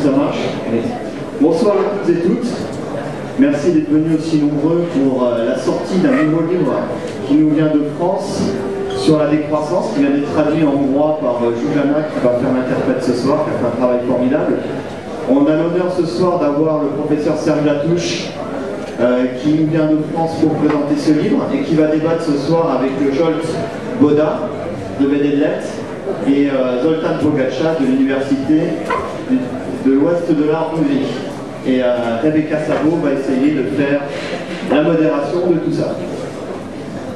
Ça marche? Allez. Bonsoir à toutes et tous. Merci d'être venus aussi nombreux pour la sortie d'un nouveau livre qui nous vient de France sur la décroissance, qui vient d'être traduit en hongrois par Zsuzsana, qui va faire l'interprète ce soir, qui a fait un travail formidable. On a l'honneur ce soir d'avoir le professeur Serge Latouche qui nous vient de France pour présenter ce livre et qui va débattre ce soir avec le Zsolt Boda de Védellet et Zoltán Pogátsa de l'université de l'Ouest de l'Art Musique. Et Rebecca Sabo va essayer de faire la modération de tout ça.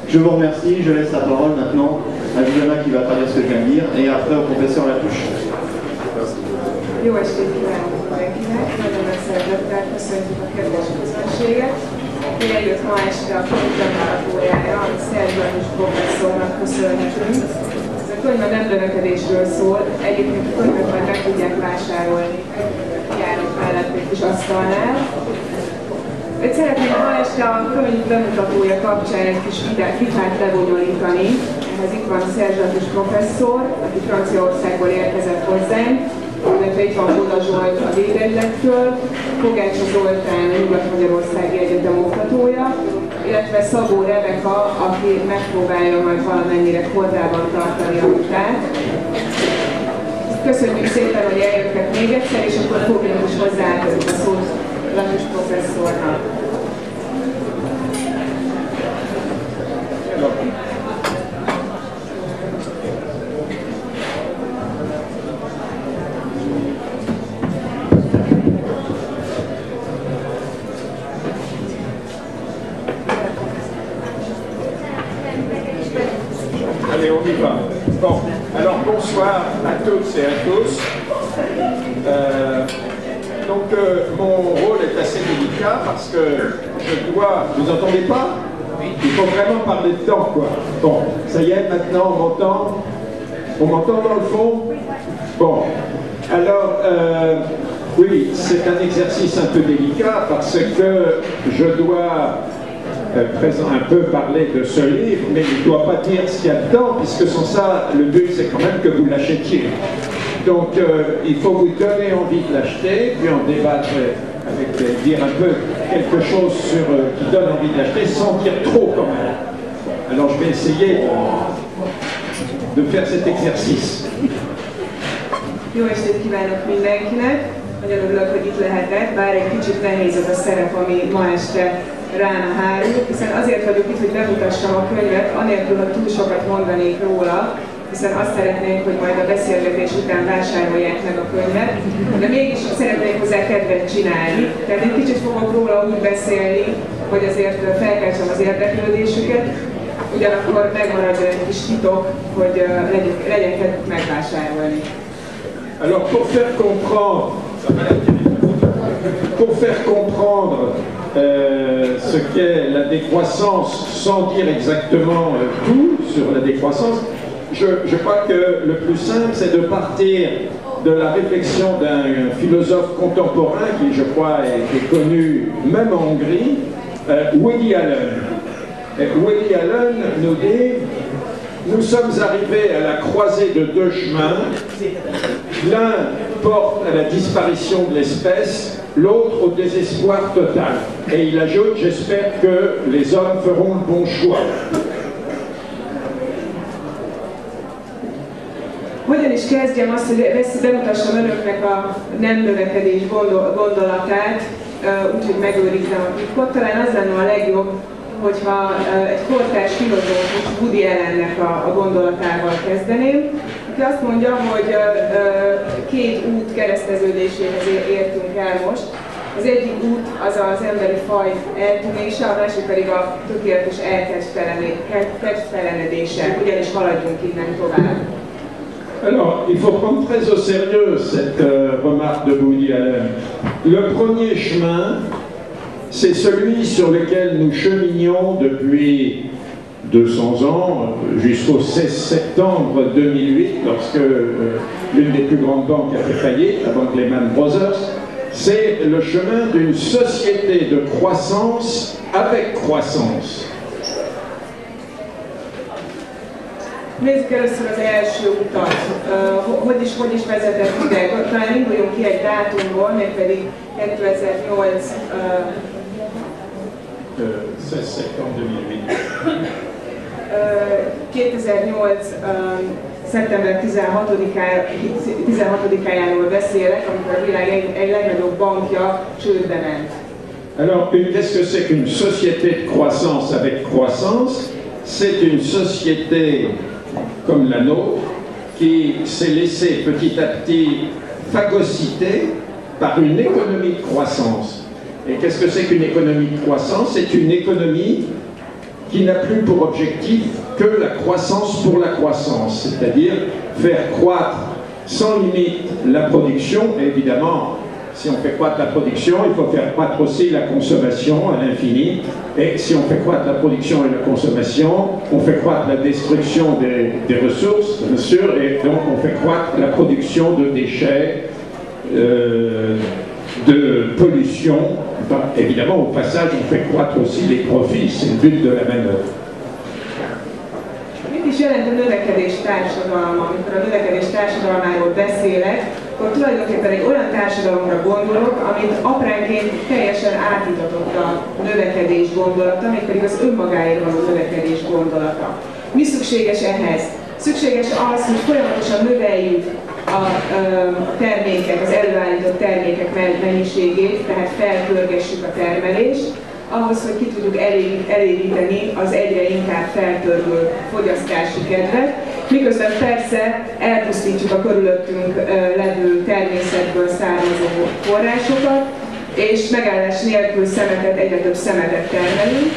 Je vous remercie, je laisse la parole maintenant à Juliana qui va traduire ce que je viens de dire et après au professeur Latouche. Jó estét kívánok mindenkinek, nagyon szeretettel köszöntjük a kedves közönséget. Én eljött ma este a könyvtanár órájára, amit Serge Latouche professzornak köszönhetünk. Ez a könyv a nem növekedésről szól, egyébként a könyvet már meg tudják vásárolni a járok mellett egy kis asztalnál. Én szeretném ma este a könyv bemutatója kapcsán egy kis vitát lebonyolítani. Ehhez itt van Serge Latouche professzor, aki Franciaországból érkezett hozzánk. Illetve itt van Boda Zsolt a Védellettől, Pogátsa Zoltán Nyugat-Magyarországi Egyetem oktatója, illetve Szabó Rebeka, aki megpróbálja majd valamennyire kordában tartani a vitát. Köszönjük szépen, hogy eljöttek még egyszer, és akkor fogjuk is hozzáadni a szót Latouche professzornak. Bon, alors bonsoir à toutes et à tous. Mon rôle est assez délicat parce que je dois... Vous entendez pas? Il faut vraiment parler de temps, quoi. Bon, ça y est, maintenant on m'entend. On m'entend dans le fond? Bon, alors, oui, c'est un exercice un peu délicat parce que je dois... un peu parler de ce livre, mais je ne dois pas dire ce qu'il y a dedans, puisque sans ça, le but c'est quand même que vous l'achetiez. Donc il faut vous donner envie de l'acheter, puis en débattre, avec dire un peu quelque chose sur, qui donne envie de l'acheter, sans dire trop quand même. Alors je vais essayer de faire cet exercice. Nagyon örülök, hogy itt lehetek, bár egy kicsit nehéz az a szerep, ami ma este rána hárul, hiszen azért vagyok itt, hogy bemutassam a könyvet, anélkül, hogy túl sokat mondanék róla, hiszen azt szeretnénk, hogy majd a beszélgetés után vásárolják meg a könyvet, de mégis szeretnék hozzá kedvet csinálni. Tehát egy kicsit fogok róla úgy beszélni, hogy azért felkeltsem az érdeklődésüket, ugyanakkor megmarad egy kis titok, hogy legyen kedvük megvásárolni. Alors pour faire comprendre ce qu'est la décroissance sans dire exactement tout sur la décroissance, je crois que le plus simple c'est de partir de la réflexion d'un philosophe contemporain qui je crois est connu même en Hongrie, Woody Allen. Et Woody Allen nous dit: nous sommes arrivés à la croisée de deux chemins, l'un porte à la disparition de l'espèce, l'autre au désespoir total. Et il ajoute, j'espère que les hommes feront le bon choix. Hogyan is kezdjem azt, hogy bemutassam önöknek a nem növekedés gondolatát, úgyhogy megőrizem a titkot. Talán az lenne a legjobb, hogyha egy kortárs filozófus Woody Allennek a gondolatával kezdeném. Aki azt mondja, hogy két út kereszteződéséhez értünk el most. Az egyik út az az emberi faj eltűnése, a másik pedig a tökéletes eltestfelenedése. Ugyanis haladjunk innen tovább. Alors, il faut prendre très au sérieux cette remarque de Woody Allen. Le premier chemin, c'est celui sur lequel nous cheminions depuis 200 ans, jusqu'au 16 septembre 2008, lorsque l'une des plus grandes banques a fait faillite, la banque Lehman Brothers. C'est le chemin d'une société de croissance avec croissance. Nézzük először az első utat. Hogy is vezetett ide? Talán induljunk ki egy dátumból, mégpedig 2008. 2008. Szeptember 16-ájáról beszélek, amikor a világ egy legnagyobb bankja csődbe ment. Alors, qu'est-ce que c'est qu'une société de croissance avec croissance? C'est une société comme la nôtre qui s'est laissée petit à petit phagocyter par une économie de croissance. Et qu'est-ce que c'est qu'une économie de croissance? C'est une économie qui n'a plus pour objectif que la croissance pour la croissance, c'est-à-dire faire croître sans limite la production, et évidemment, si on fait croître la production, il faut faire croître aussi la consommation à l'infini. Et si on fait croître la production et la consommation, on fait croître la destruction des ressources, bien sûr, et donc on fait croître la production de déchets, de pollution. Ben, évidemment, au passage, on fait croître aussi les profits, c'est le but de la manœuvre. És jelent a növekedés társadalma. Amikor a növekedés társadalmáról beszélek, akkor tulajdonképpen egy olyan társadalomra gondolok, amit apránként teljesen átítatott a növekedés gondolata, mégpedig az önmagáért való növekedés gondolata. Mi szükséges ehhez? Szükséges az, hogy folyamatosan növeljük a termékek, az előállított termékek mennyiségét, tehát felpörgessük a termelést, ahhoz, hogy ki tudjuk elégíteni az egyre inkább feltörgő fogyasztási kedvet, miközben persze elpusztítjuk a körülöttünk levő természetből származó forrásokat, és megállás nélkül szemetet, egyre több szemetet termelünk.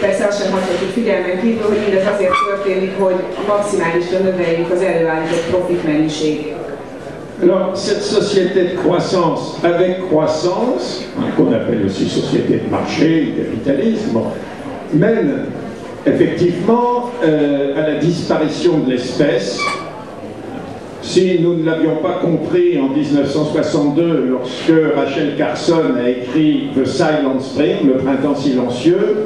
Persze azt sem hagyhatjuk figyelmen kívül, hogy mindez azért történik, hogy maximálisra növeljük az előállított profit mennyiségét. Alors, cette société de croissance avec croissance, qu'on appelle aussi société de marché, capitalisme, mène effectivement à la disparition de l'espèce. Si nous ne l'avions pas compris en 1962, lorsque Rachel Carson a écrit The Silent Spring, le printemps silencieux,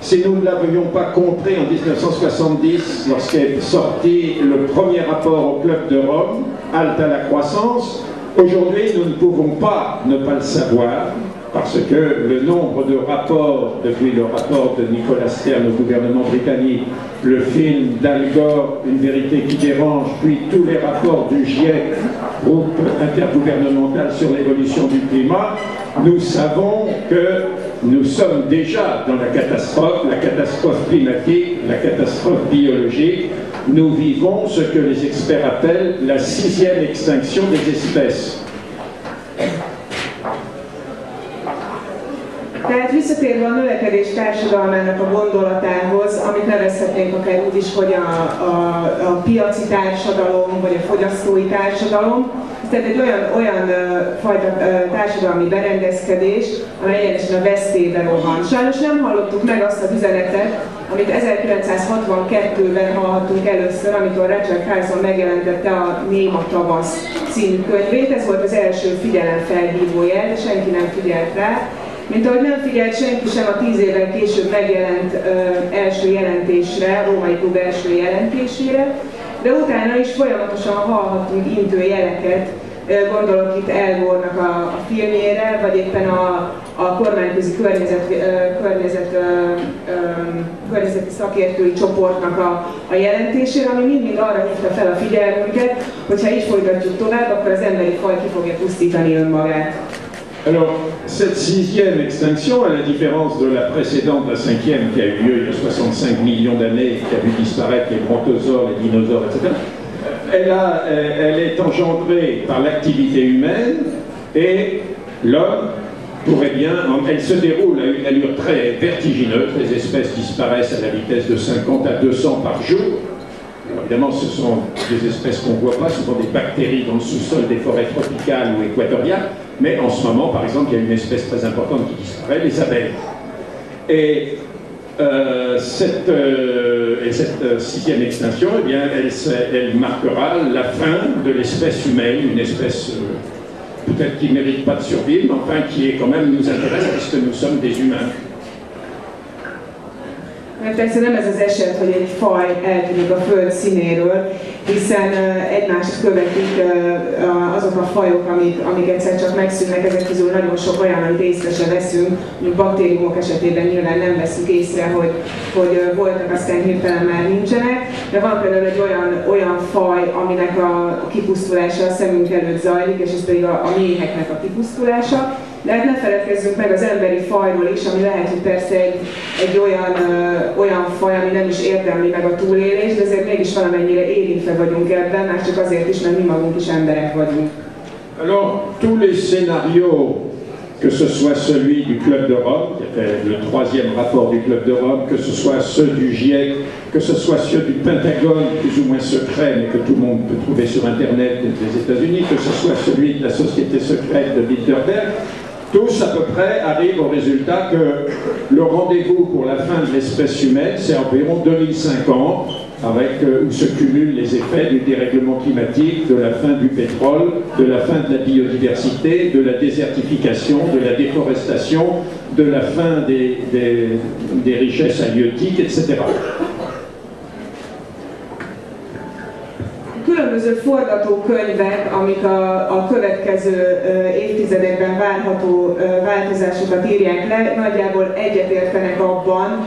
si nous ne l'avions pas compris en 1970, lorsqu'est sorti le premier rapport au Club de Rome, halte à la croissance, aujourd'hui nous ne pouvons pas ne pas le savoir, parce que le nombre de rapports, depuis le rapport de Nicolas Stern au gouvernement britannique, le film d'Al Gore, Une vérité qui dérange, puis tous les rapports du GIEC, groupe intergouvernemental sur l'évolution du climat, nous savons que nous sommes déjà dans la catastrophe climatique, la catastrophe biologique. Nous vivons ce que les experts appellent la 6e extinction des espèces. Tehát visszatérve a növekedés társadalmának a gondolatához, amit nevezhetnénk akár úgy is, hogy a piaci társadalom, vagy a fogyasztói társadalom, tehát egy olyan fajta társadalmi berendezkedés, amely egyenesen a veszélybe rohan. Sajnos nem hallottuk meg azt az üzenetet, amit 1962-ben hallhattunk először, amikor Rachel Carson megjelentette a Néma tavasz című könyvét. Ez volt az első figyelemfelhívójel, de senki nem figyelt rá. Mint ahogy nem figyelt senki sem a 10 évvel később megjelent első jelentésre, Római Klub első jelentésére, de utána is folyamatosan hallhattunk intő jeleket, gondolok itt Al Gore-nak a filmjére, vagy éppen a kormányközi környezeti szakértői csoportnak a jelentésére, ami mind-mind arra hívta fel a figyelmünket, hogyha így folytatjuk tovább, akkor az emberi faj ki fogja pusztítani önmagát. Alors, cette 6e extinction, à la différence de la précédente, la 5e, qui a eu lieu il y a 65 millions d'années, qui a vu disparaître les brontosaures, les dinosaures, etc., elle est engendrée par l'activité humaine et l'homme pourrait bien... Elle se déroule à une allure très vertigineuse, les espèces disparaissent à la vitesse de 50 à 200 par jour. Alors, évidemment, ce sont des espèces qu'on ne voit pas, ce sont des bactéries dans le sous-sol des forêts tropicales ou équatoriales. Mais en ce moment, par exemple, il y a une espèce très importante qui disparaît, les abeilles. Et cette 6e extinction, eh bien, elle marquera la fin de l'espèce humaine, une espèce peut-être qui ne mérite pas de survivre, mais enfin qui est quand même nous intéresse puisque nous sommes des humains. mert persze nem ez az eset, hogy egy faj eltűnik a föld színéről, hiszen egymást követik azok a fajok, amik egyszer csak megszűnnek, ezek közül nagyon sok olyan, amit észre se veszünk, hogy baktériumok esetében nyilván nem veszünk észre, hogy voltak, aztán hirtelen már nincsenek, de van például egy olyan faj, aminek a kipusztulása a szemünk előtt zajlik, és ez pedig a méheknek a kipusztulása. De hát ne feledkezzünk meg az emberi fajról is, ami lehet, hogy persze egy olyan faj, ami nem is érdemli meg a túlélést, de azért mégis valamennyire érintve vagyunk ebben, már csak azért is, mert mi magunk is emberek vagyunk. Alors, tous les scénarios, que ce soit celui du Club de Rome, qui était le troisième rapport du Club de Rome, que ce soit ceux du GIEC, que ce soit ceux du Pentagone, plus ou moins secret, mais que tout le monde peut trouver sur Internet des États-Unis, que ce soit celui de la société secrète de Bilderberg, tous à peu près arrivent au résultat que le rendez-vous pour la fin de l'espèce humaine, c'est environ 2050, où se cumulent les effets du dérèglement climatique, de la fin du pétrole, de la fin de la biodiversité, de la désertification, de la déforestation, de la fin des richesses halieutiques, etc. Különböző forgatókönyvek, amik a következő évtizedekben várható változásokat írják le, nagyjából egyetértenek abban,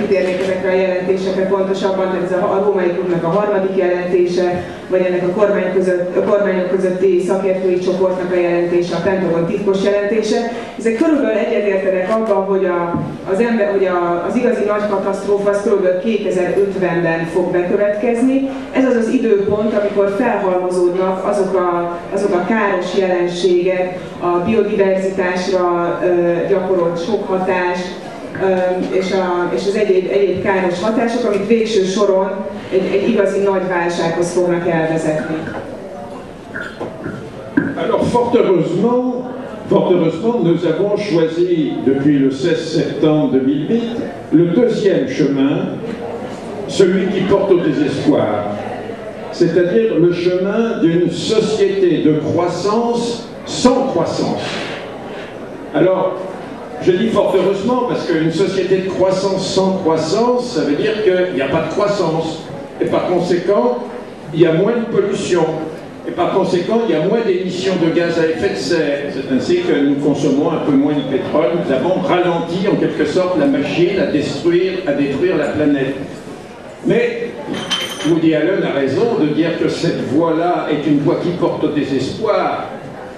kitérnék ezekre a jelentésekre pontosabban, hogy ez a Római Klubnak a harmadik jelentése, vagy ennek a kormányok közötti szakértői csoportnak a jelentése, a Pentagon titkos jelentése. Ezek körülbelül egyetértenek abban, hogy az igazi nagy katasztrófa az körülbelül 2050-ben fog bekövetkezni. Ez az az időpont, amikor felhalmozódnak azok a káros jelenségek, a biodiverzitásra gyakorolt sok hatás, és az egyéb káros hatások, amik végső soron egy igazi nagy válsághoz fognak elvezetni. Alors, fort heureusement, nous avons choisi, depuis le 16 septembre 2008, le deuxième chemin, celui qui porte au désespoir, c'est-à-dire le chemin d'une société de croissance sans croissance. Alors, je dis fort heureusement, parce qu'une société de croissance sans croissance, ça veut dire qu'il n'y a pas de croissance. Et par conséquent, il y a moins de pollution. Et par conséquent, il y a moins d'émissions de gaz à effet de serre. C'est ainsi que nous consommons un peu moins de pétrole. Nous avons ralenti, en quelque sorte, la machine à détruire la planète. Mais Woody Allen a raison de dire que cette voie-là est une voie qui porte au désespoir.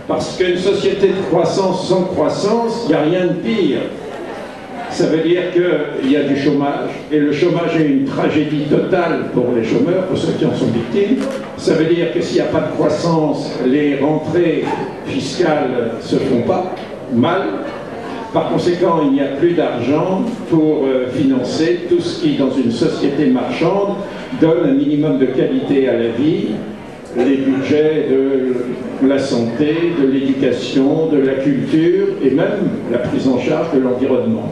Parce qu'une société de croissance sans croissance, il n'y a rien de pire. Ça veut dire qu'il y a du chômage, et le chômage est une tragédie totale pour les chômeurs, pour ceux qui en sont victimes. Ça veut dire que s'il n'y a pas de croissance, les rentrées fiscales ne se font pas mal. Par conséquent, il n'y a plus d'argent pour financer tout ce qui, dans une société marchande, donne un minimum de qualité à la vie, les budgets de la santé, de l'éducation, de la culture et même la prise en charge de l'environnement.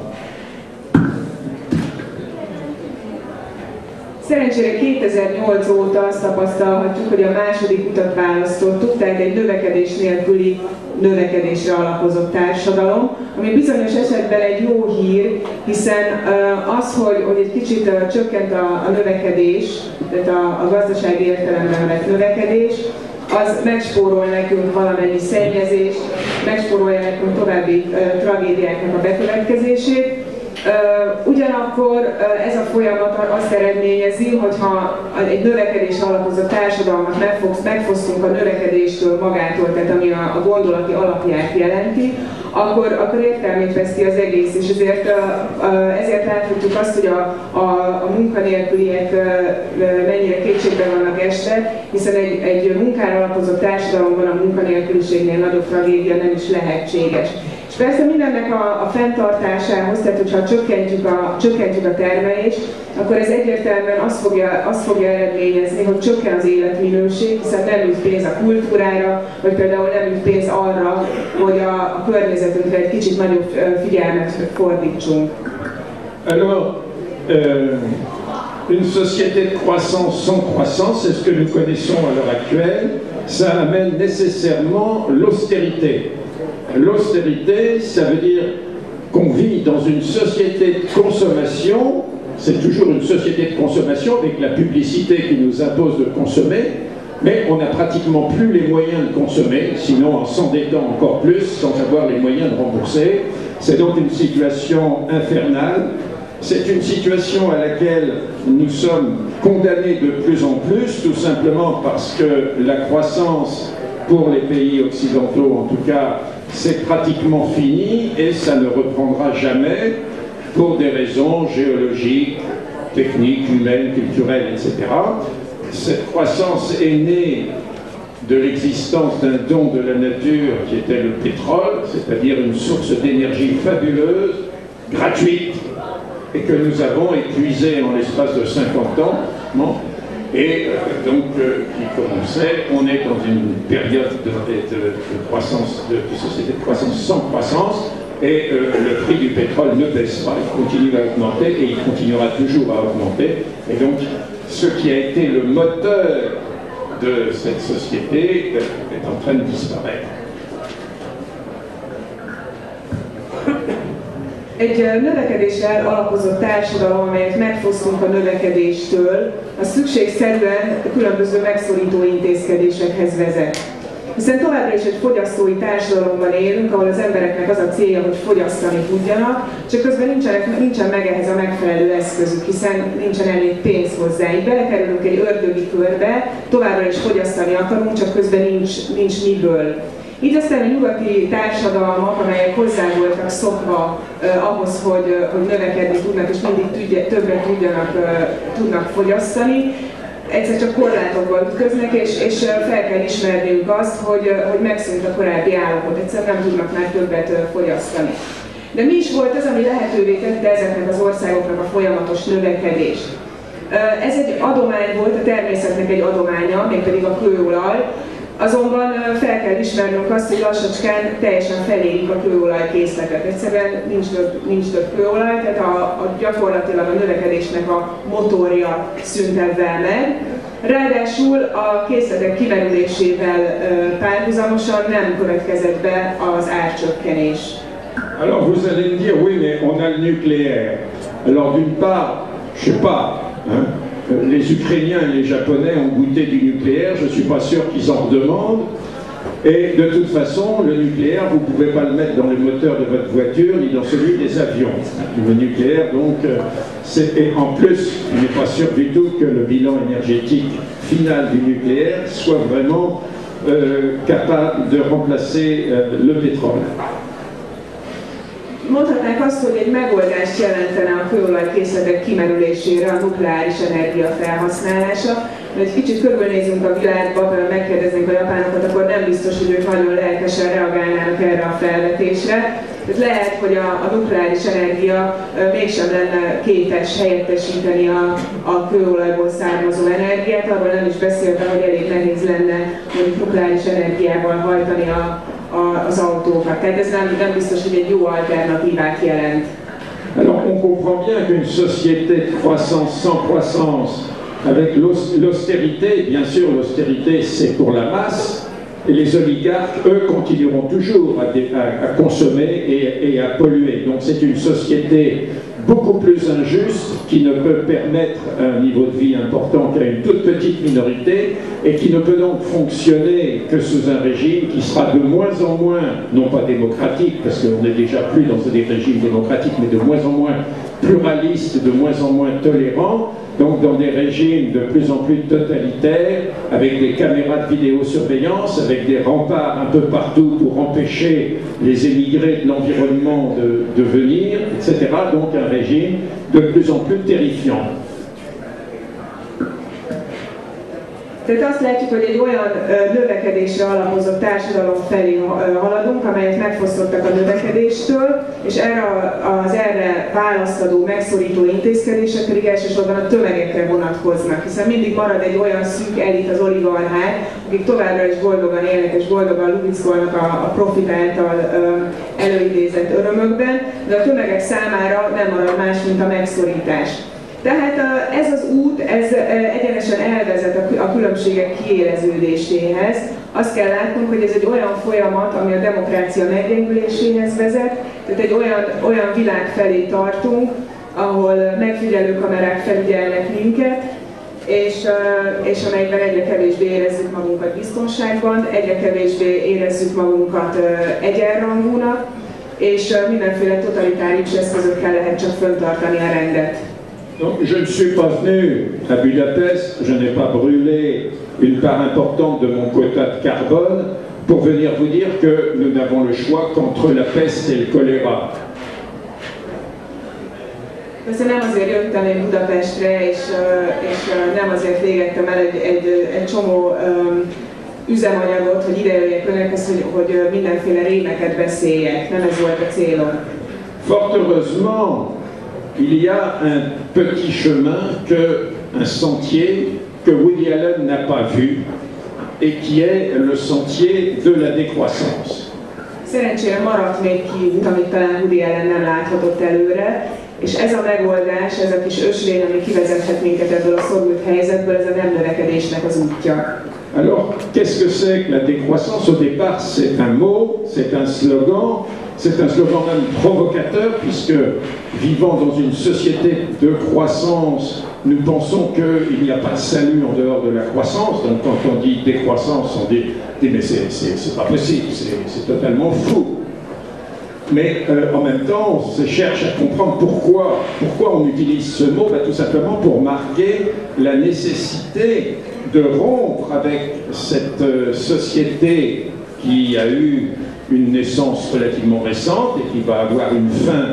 Szerencsére 2008 óta azt tapasztalhatjuk, hogy a második utat választottuk, tehát egy növekedés nélküli növekedésre alapozott társadalom, ami bizonyos esetben egy jó hír, hiszen az, hogy egy kicsit csökkent a növekedés, tehát a gazdasági értelemben vett növekedés, az megspórol nekünk valamennyi szennyezést, megspórolja nekünk további tragédiáknak a bekövetkezését. Ugyanakkor ez a folyamat azt eredményezi, hogyha egy növekedés alapozó társadalmat megfosztunk a növekedéstől magától, tehát ami a gondolati alapját jelenti, akkor értelmét veszti az egész, és ezért láthatjuk azt, hogy a munkanélküliek mennyire kétségben vannak este, hiszen egy munkára alapozott társadalomban a munkanélküliségnél nagyobb tragédia nem is lehetséges. És persze mindennek a fenntartásához, tehát hogyha csökkentjük a termelést, akkor ez egyértelműen azt fogja eredményezni, hogy csökken az életminőség, hiszen nem jut pénz a kultúrára, vagy például nem jut pénz arra, hogy a környezetünkre egy kicsit nagyobb figyelmet fordítsunk. Alors, une société de croissance sans croissance, c'est ce que nous connaissons à l'heure actuelle, ça amène nécessairement l'austérité. L'austérité, ça veut dire qu'on vit dans une société de consommation, c'est toujours une société de consommation avec la publicité qui nous impose de consommer, mais on n'a pratiquement plus les moyens de consommer, sinon en s'endettant encore plus, sans avoir les moyens de rembourser. C'est donc une situation infernale. C'est une situation à laquelle nous sommes condamnés de plus en plus, tout simplement parce que la croissance, pour les pays occidentaux en tout cas, c'est pratiquement fini et ça ne reprendra jamais pour des raisons géologiques, techniques, humaines, culturelles, etc. Cette croissance est née de l'existence d'un don de la nature qui était le pétrole, c'est-à-dire une source d'énergie fabuleuse, gratuite, et que nous avons épuisé en l'espace de 50 ans, non ? Et donc qui commençait, on est dans une période de croissance, de société de croissance sans croissance, et le prix du pétrole ne baisse pas, il continue à augmenter, et il continuera toujours à augmenter, et donc ce qui a été le moteur de cette société est en train de disparaître. Egy növekedéssel alapozott társadalom, amelyet megfosztunk a növekedéstől, az szükségszerűen különböző megszorító intézkedésekhez vezet. Hiszen továbbra is egy fogyasztói társadalomban élünk, ahol az embereknek az a célja, hogy fogyasszani tudjanak, csak közben nincsen meg ehhez a megfelelő eszközük, hiszen nincsen elég pénz hozzá. Így belekerülünk egy ördögi körbe, továbbra is fogyasztani akarunk, csak közben nincs miből. Így aztán a nyugati társadalmak, amelyek hozzá voltak szokva ahhoz, hogy növekedni tudnak és mindig többet tudnak fogyasztani, egyszer csak korlátokban ütköznek, és fel kell ismerniük azt, hogy megszűnt a korábbi állapot, egyszerűen nem tudnak már többet fogyasztani. De mi is volt az, ami lehetővé tette ezeknek az országoknak a folyamatos növekedést? Ez egy adomány volt, a természetnek egy adománya, mégpedig a kőolaj. Azonban fel kell ismernünk azt, hogy lassacskán teljesen felélik a kőolajkészletet. Egyszerűen nincs több kőolaj, tehát gyakorlatilag a növekedésnek a motorja szűnt ebben meg. Ráadásul a készletek kimerülésével párhuzamosan nem következett be az árcsökkenés. Alors vous allez me dire, oui, mais on a le nucléaire. Alors d'une part, je sais pas, hein? Les Ukrainiens et les Japonais ont goûté du nucléaire, je ne suis pas sûr qu'ils en redemandent. Et de toute façon, le nucléaire, vous ne pouvez pas le mettre dans le moteur de votre voiture ni dans celui des avions. Le nucléaire, donc, et en plus, je ne suis pas sûr du tout que le bilan énergétique final du nucléaire soit vraiment capable de remplacer le pétrole. Mondhatnánk azt, hogy egy megoldást jelentene a kőolajkészletek kimerülésére a nukleáris energia felhasználása. Mert egy kicsit körülnézünk a világba, megkérdeznénk a japánokat, akkor nem biztos, hogy ők nagyon lelkesen reagálnának erre a felvetésre. Tehát lehet, hogy a nukleáris energia mégsem lenne képes helyettesíteni a kőolajból származó energiát. Arról nem is beszéltem, hogy elég nehéz lenne mondjuk nukleáris energiával hajtani az autókat. Tehát ez nem biztos, hogy egy jó alternatívát jelent. Alors on comprend bien qu'une société de croissance sans croissance, avec l'austérité, bien sûr l'austérité c'est pour la masse, et les oligarques, eux, continueront toujours à consommer et à polluer. Donc c'est une société beaucoup plus injuste, qui ne peut permettre un niveau de vie important qu'à une toute petite minorité, et qui ne peut donc fonctionner que sous un régime qui sera de moins en moins, non pas démocratique, parce qu'on n'est déjà plus dans des régimes démocratiques, mais de moins en moins pluraliste, de moins en moins tolérant, donc dans des régimes de plus en plus totalitaires, avec des caméras de vidéosurveillance, avec des remparts un peu partout pour empêcher les émigrés de l'environnement de venir, etc. Donc un régime de plus en plus terrifiant. Tehát azt látjuk, hogy egy olyan növekedésre alapozott társadalom felé haladunk, amelyet megfosztottak a növekedéstől, és erre választadó megszorító intézkedések pedig elsősorban a tömegekre vonatkoznak, hiszen mindig marad egy olyan szűk elit, az oligarchák, akik továbbra is boldogan élnek és boldogan lubickolnak a profit által előidézett örömökben, de a tömegek számára nem marad más, mint a megszorítás. Tehát ez az út egyenesen elvezet a különbségek kiéleződéséhez, Azt kell látnunk, hogy ez egy olyan folyamat, ami a demokrácia meggyengüléséhez vezet, tehát egy olyan világ felé tartunk, ahol megfigyelő kamerák felügyelnek minket, és amelyben egyre kevésbé érezzük magunkat biztonságban, egyre kevésbé érezzük magunkat egyenrangúnak, és mindenféle totalitárius eszközökkel lehet csak fenntartani a rendet. Donc, je ne suis pas venu à Budapest, je n'ai pas brûlé une part importante de mon quota de carbone pour venir vous dire que nous n'avons le choix qu'entre la peste et le choléra. Köszönöm, azért jöttem én Budapestre, és nem azért végettem el egy csomó üzemanyagot, hogy idejöjjek önökhez, hogy mindenféle rémeket beszéljek. Nem ez volt a célom. Fort heureusement, il y a un petit chemin, un sentier que Woody Allen n'a pas vu et qui est le sentier de la décroissance. Szerencsére maradt még kiút, amit talán Woody Allen nem láthatott előre, és ez a megoldás, ez a kis ösvény, ami kivezethet minket ebből a szorult helyzetből, ez a nem növekedésnek az útja. Alors, qu'est-ce que c'est que la décroissance? Au départ, c'est un mot, c'est un slogan même provocateur, puisque vivant dans une société de croissance, nous pensons qu'il n'y a pas de salut en dehors de la croissance. Donc, quand on dit décroissance, on dit mais c'est pas possible, c'est totalement fou. Mais en même temps, on se cherche à comprendre pourquoi on utilise ce mot, tout simplement pour marquer la nécessité de rompre avec cette société qui a eu une naissance relativement récente et qui va avoir une fin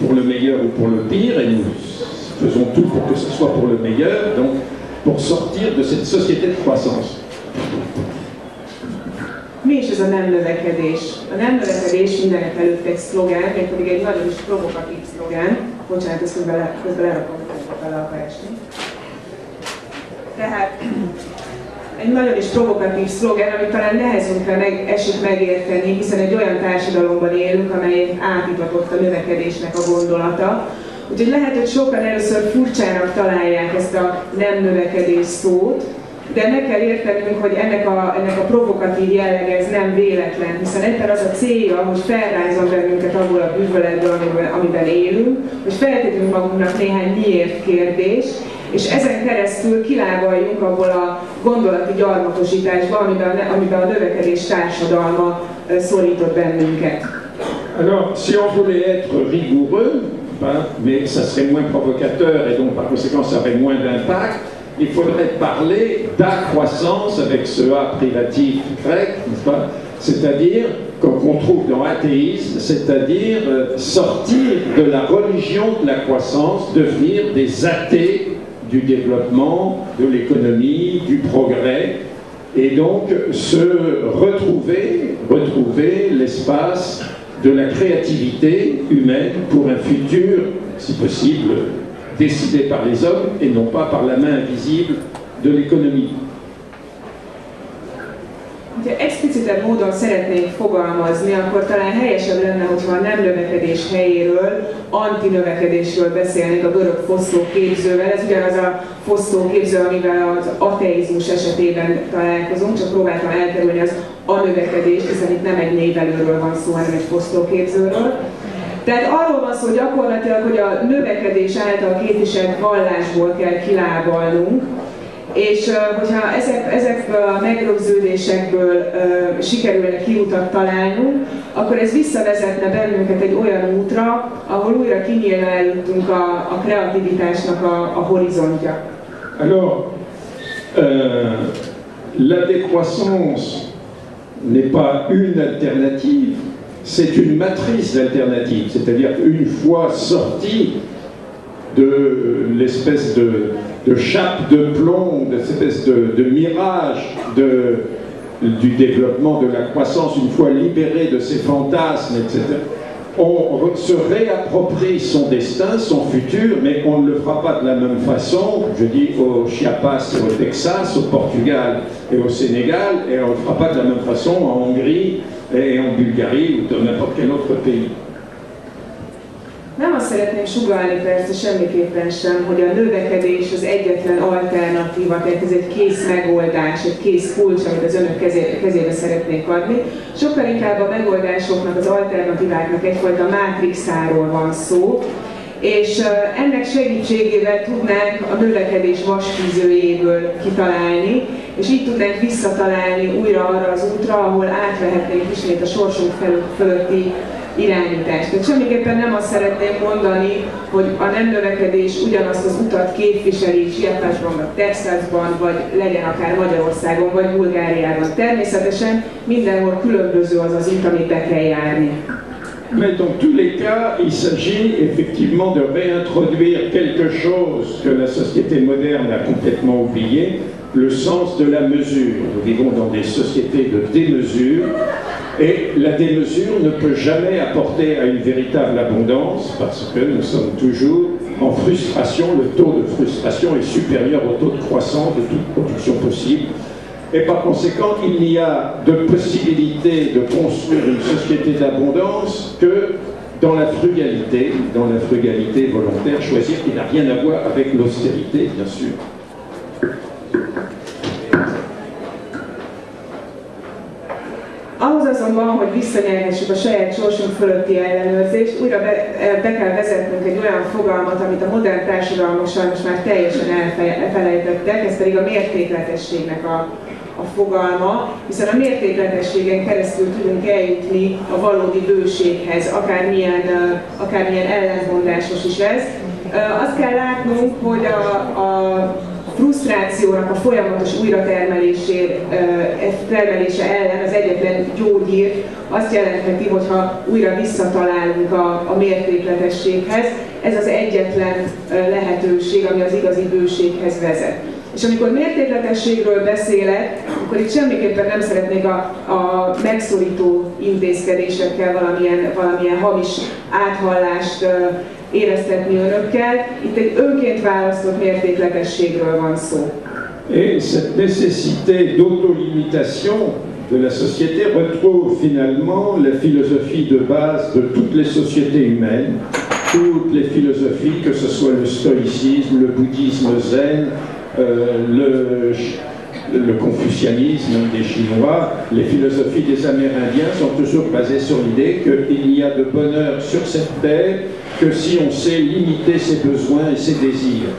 pour le meilleur ou pour le pire, et nous faisons tout pour que ce soit pour le meilleur, donc pour sortir de cette société de croissance. Mi is ez a nem növekedés? A nem növekedés mindenek előtt egy szlogán, mégpedig egy nagyon is provokatív szlogán. Bocsánat, ezt közben lerakom, hogy bele akar esni. Tehát egy nagyon is provokatív szlogán, amit talán nehezünkre esik megérteni, hiszen egy olyan társadalomban élünk, amely átítatott a növekedésnek a gondolata. Úgyhogy lehet, hogy sokan először furcsának találják ezt a nem növekedés szót, de meg kell értenünk, hogy ennek a provokatív jellege ez nem véletlen, hiszen ebben az a célja, hogy felrázzon bennünket abból a bűvöletből, amiben élünk, hogy feltétlenül magunknak néhány miért kérdés, és ezen keresztül kilábaljunk abból a gondolati gyarmatosításba, amiben a növekedés társadalma szorított bennünket. Alors, si on voulait être rigoureux, mais ça serait moins provocateur et donc par conséquent ça aurait moins d'impact, il faudrait parler d'accroissance avec ce A privatif grec, c'est-à-dire, comme on trouve dans athéisme, c'est-à-dire sortir de la religion de la croissance, devenir des athées du développement, de l'économie, du progrès, et donc se retrouver l'espace de la créativité humaine pour un futur, si possible, décidé par les hommes et non pas par la main invisible de l'économie. Ha explicitebb módon szeretnénk fogalmazni, akkor talán helyesebb lenne, hogyha a nem növekedés helyéről, antinövekedésről beszélnék a görög fosztóképzővel. Ez ugyanaz a fosztóképző, amivel az ateizmus esetében találkozunk, csak próbáltam elkerülni az anövekedést, hiszen itt nem egy névelőről van szó, hanem egy fosztóképzőről. Tehát arról van szó gyakorlatilag, hogy a növekedés által képviselt vallásból kell kilábalnunk, és hogyha ezekből a megrögződésekből sikerülne kiutat találnunk, akkor ez visszavezetne bennünket egy olyan útra, ahol újra kinyílna előttünk a kreativitásnak a horizontja. Alors, la décroissance n'est pas une alternative. C'est une matrice d'alternative, c'est-à-dire qu'une fois sorti de l'espèce de chape de plomb, de cette espèce de mirage du développement, de la croissance, une fois libéré de ses fantasmes, etc., on se réapproprie son destin, son futur, mais on ne le fera pas de la même façon, je dis au Chiapas et au Texas, au Portugal et au Sénégal, et on ne le fera pas de la même façon en Hongrie, et en Bulgarie ou dans n'importe quel autre pays. Nem azt szeretném sugallni persze semmiképpen sem, hogy a növekedés az egyetlen alternatíva, tehát ez egy kész megoldás, egy kész kulcs, amit az önök kezébe szeretnék adni. Sokkal inkább a megoldásoknak, az alternatíváknak egyfajta mátrixáról van szó, és ennek segítségével tudnánk a növekedés vasfűzőjéből kitalálni, és így tudnánk visszatalálni újra arra az útra, ahol átvehetnénk ismét a sorsunk fölötti irányítást. Tehát semmiképpen nem azt szeretném mondani, hogy a nem növekedés ugyanazt az utat képviseli Chiapasban, vagy Texasban, vagy legyen akár Magyarországon, vagy Bulgáriában. Természetesen mindenhol különböző az az út, amit be kell járni. Mais dans tous les cas, il s'agit effectivement de réintroduire quelque chose que la société moderne a complètement oublié, le sens de la mesure. Nous vivons dans des sociétés de démesure, et la démesure ne peut jamais apporter à une véritable abondance, parce que nous sommes toujours en frustration, le taux de frustration est supérieur au taux de croissance de toute production possible. Et par conséquent, il n'y a de possibilité de construire une société d'abondance que dans la frugalité volontaire, choisir qui n'a rien à voir avec l'austérité, bien sûr. Ahhoz azonban, hogy visszanyerhessük a saját sorsunk fölötti ellenőrzést, újra be kell vezetnünk egy olyan fogalmat, amit a modern társadalmak sajnos már teljesen elfelejtettek, ez pedig a mértékletességnek a fogalma, hiszen a mértékletességen keresztül tudunk eljutni a valódi bőséghez, akármilyen ellentmondásos is ez. Azt kell látnunk, hogy a frusztrációnak a folyamatos újratermelése ellen az egyetlen gyógyír azt jelentheti, hogyha újra visszatalálunk a mértékletességhez. Ez az egyetlen lehetőség, ami az igazi bőséghez vezet. És amikor mértékletességről beszélek, akkor itt semmiképpen nem szeretnék a megszorító intézkedésekkel valamilyen hamis áthallást éreztetni önökkel. Itt egy önként választott mértékletességről van szó. Et cette nécessité d'autolimitation de la société retrouve finalement la philosophie de base de toutes les sociétés humaines, toutes les philosophies, que ce soit le stoïcisme, le bouddhisme zen, le confucianisme des Chinois, les philosophies des Amérindiens sont toujours basées sur l'idée qu'il n'y a de bonheur sur cette terre que si on sait limiter ses besoins et ses désirs.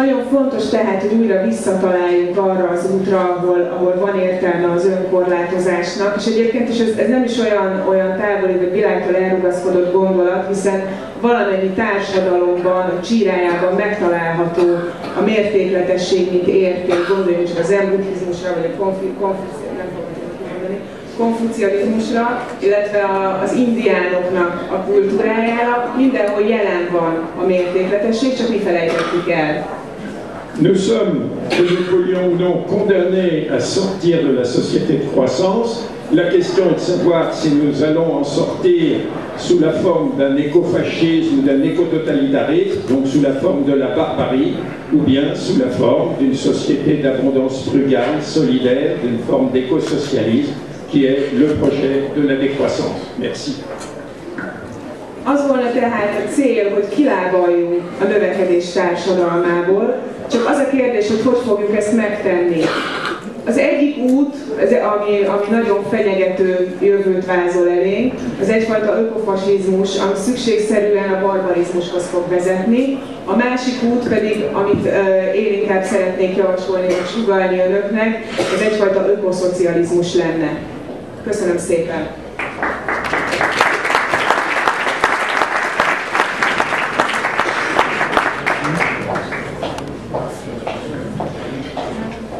Nagyon fontos tehát, hogy újra visszataláljunk arra az útra, ahol van értelme az önkorlátozásnak, és egyébként is ez nem is olyan távoli, vagy világtól elrugaszkodott gondolat, hiszen valamennyi társadalomban, a csírájában megtalálható a mértékletesség, mint érték. Gondoljunk csak az zen buddhizmusra, vagy a konfucianizmusra, illetve az indiánoknak a kultúrájára, mindenhol jelen van a mértékletesség, csak mi felejtettük el. Nous sommes, que nous voulions ou non, condamnés à sortir de la société de croissance. La question est de savoir si nous allons en sortir sous la forme d'un écofascisme ou d'un écototalitarisme, donc sous la forme de la barbarie, ou bien sous la forme d'une société d'abondance frugale, solidaire, d'une forme d'écosocialisme, qui est le projet de la décroissance. Merci. Az volna tehát a cél, hogy kilábaljunk a növekedés társadalmából, csak az a kérdés, hogy fogjuk ezt megtenni. Az egyik út, ami nagyon fenyegető jövőt vázol elénk, az egyfajta ökofasizmus, ami szükségszerűen a barbarizmushoz fog vezetni. A másik út pedig, amit én inkább szeretnék javasolni, vagy sugallni önöknek, az egyfajta ökoszocializmus lenne. Köszönöm szépen!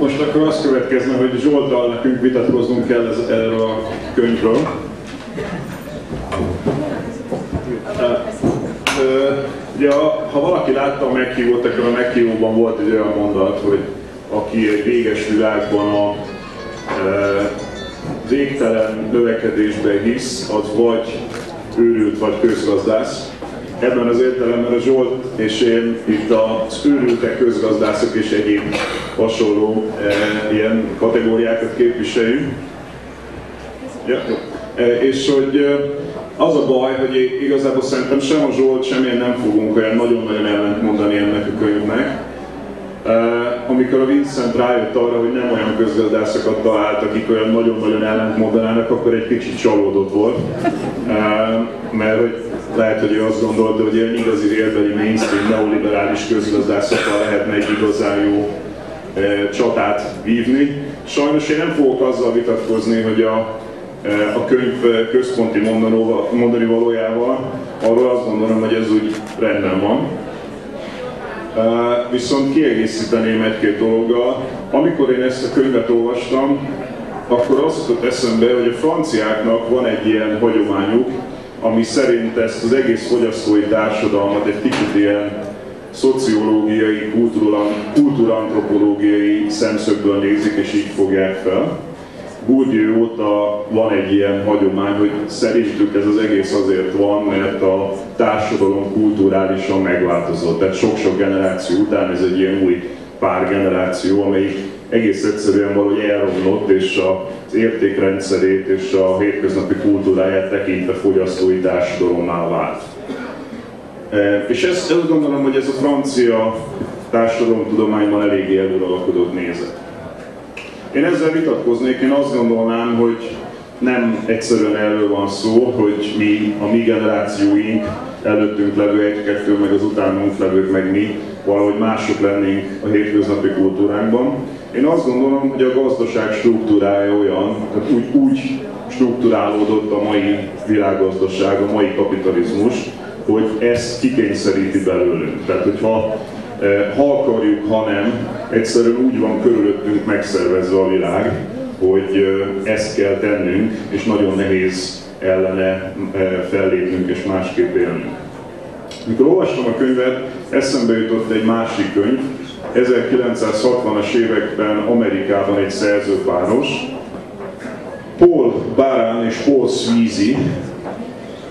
Most akkor azt következne, hogy Zsolttal nekünk vitatkoznunk kell erről a könyvről. Ugye, ha valaki látta a meghívót, akkor a meghívóban volt egy olyan mondat, hogy aki egy véges világban a végtelen növekedésbe hisz, az vagy őrült, vagy közgazdász. Ebben az értelemben a Zsolt és én itt az őrültek, közgazdászok és egyéb hasonló ilyen kategóriákat képviseljük. Ja. És hogy Az a baj, hogy igazából szerintem sem a Zsolt, sem én nem fogunk olyan nagyon-nagyon ellent mondani ennek a könyvnek. Amikor a Vincent rájött arra, hogy nem olyan közgazdászokat talált, akik olyan nagyon-nagyon ellent mondanának, akkor egy kicsit csalódott volt. Mert hogy lehet, hogy ő azt gondolta, hogy ilyen igazi vérbeli mainstream neoliberális közgazdászokkal lehetne egy igazán jó csatát vívni. Sajnos én nem fogok azzal vitatkozni, hogy a könyv központi mondani valójával, arról azt gondolom, hogy ez úgy rendben van. Viszont kiegészíteném egy-két dologgal. Amikor én ezt a könyvet olvastam, akkor azt jutott eszembe, hogy a franciáknak van egy ilyen hagyományuk, ami szerint ezt az egész fogyasztói társadalmat egy kicsit ilyen szociológiai, kultúrantropológiai szemszögből nézik, és így fogják fel. Bourdieu óta van egy ilyen hagyomány, hogy szerintük ez az egész azért van, mert a társadalom kulturálisan megváltozott. Tehát sok-sok generáció után ez egy ilyen új pár generáció, amelyik egész egyszerűen valahogy elromlott, és az értékrendszerét és a hétköznapi kultúráját tekintve fogyasztói társadalommá vált. És ezt gondolom, hogy ez a francia társadalomtudományban eléggé eluralkodott nézet. Én ezzel vitatkoznék, én azt gondolnám, hogy nem egyszerűen erről van szó, hogy mi, a mi generációink, előttünk levő egy-kettő, meg az utánunk levők, meg mi, valahogy mások lennénk a hétköznapi kultúránkban. Én azt gondolom, hogy a gazdaság struktúrája olyan, tehát úgy struktúrálódott a mai világgazdaság, a mai kapitalizmus, hogy ezt kikényszeríti belőlünk. Tehát, hogyha ha akarjuk, ha nem, egyszerűen úgy van körülöttünk megszervezve a világ, hogy ezt kell tennünk, és nagyon nehéz ellene fellépnünk és másképp élnünk. Mikor olvastam a könyvet, eszembe jutott egy másik könyv, 1960-as években Amerikában egy szerzőpáros, Paul Baran és Paul Sweezy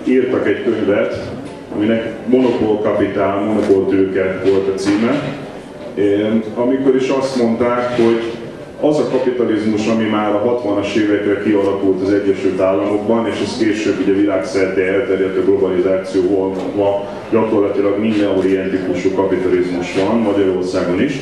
írtak egy könyvet, aminek Monopol Kapitál, Monopol tőke volt a címe, amikor is azt mondták, hogy az a kapitalizmus, ami már a 60-as évekre kialakult az Egyesült Államokban, és ez később ugye világszerte elterjedt a globalizációval, ma gyakorlatilag mindenhol ilyen típusú kapitalizmus van, Magyarországon is,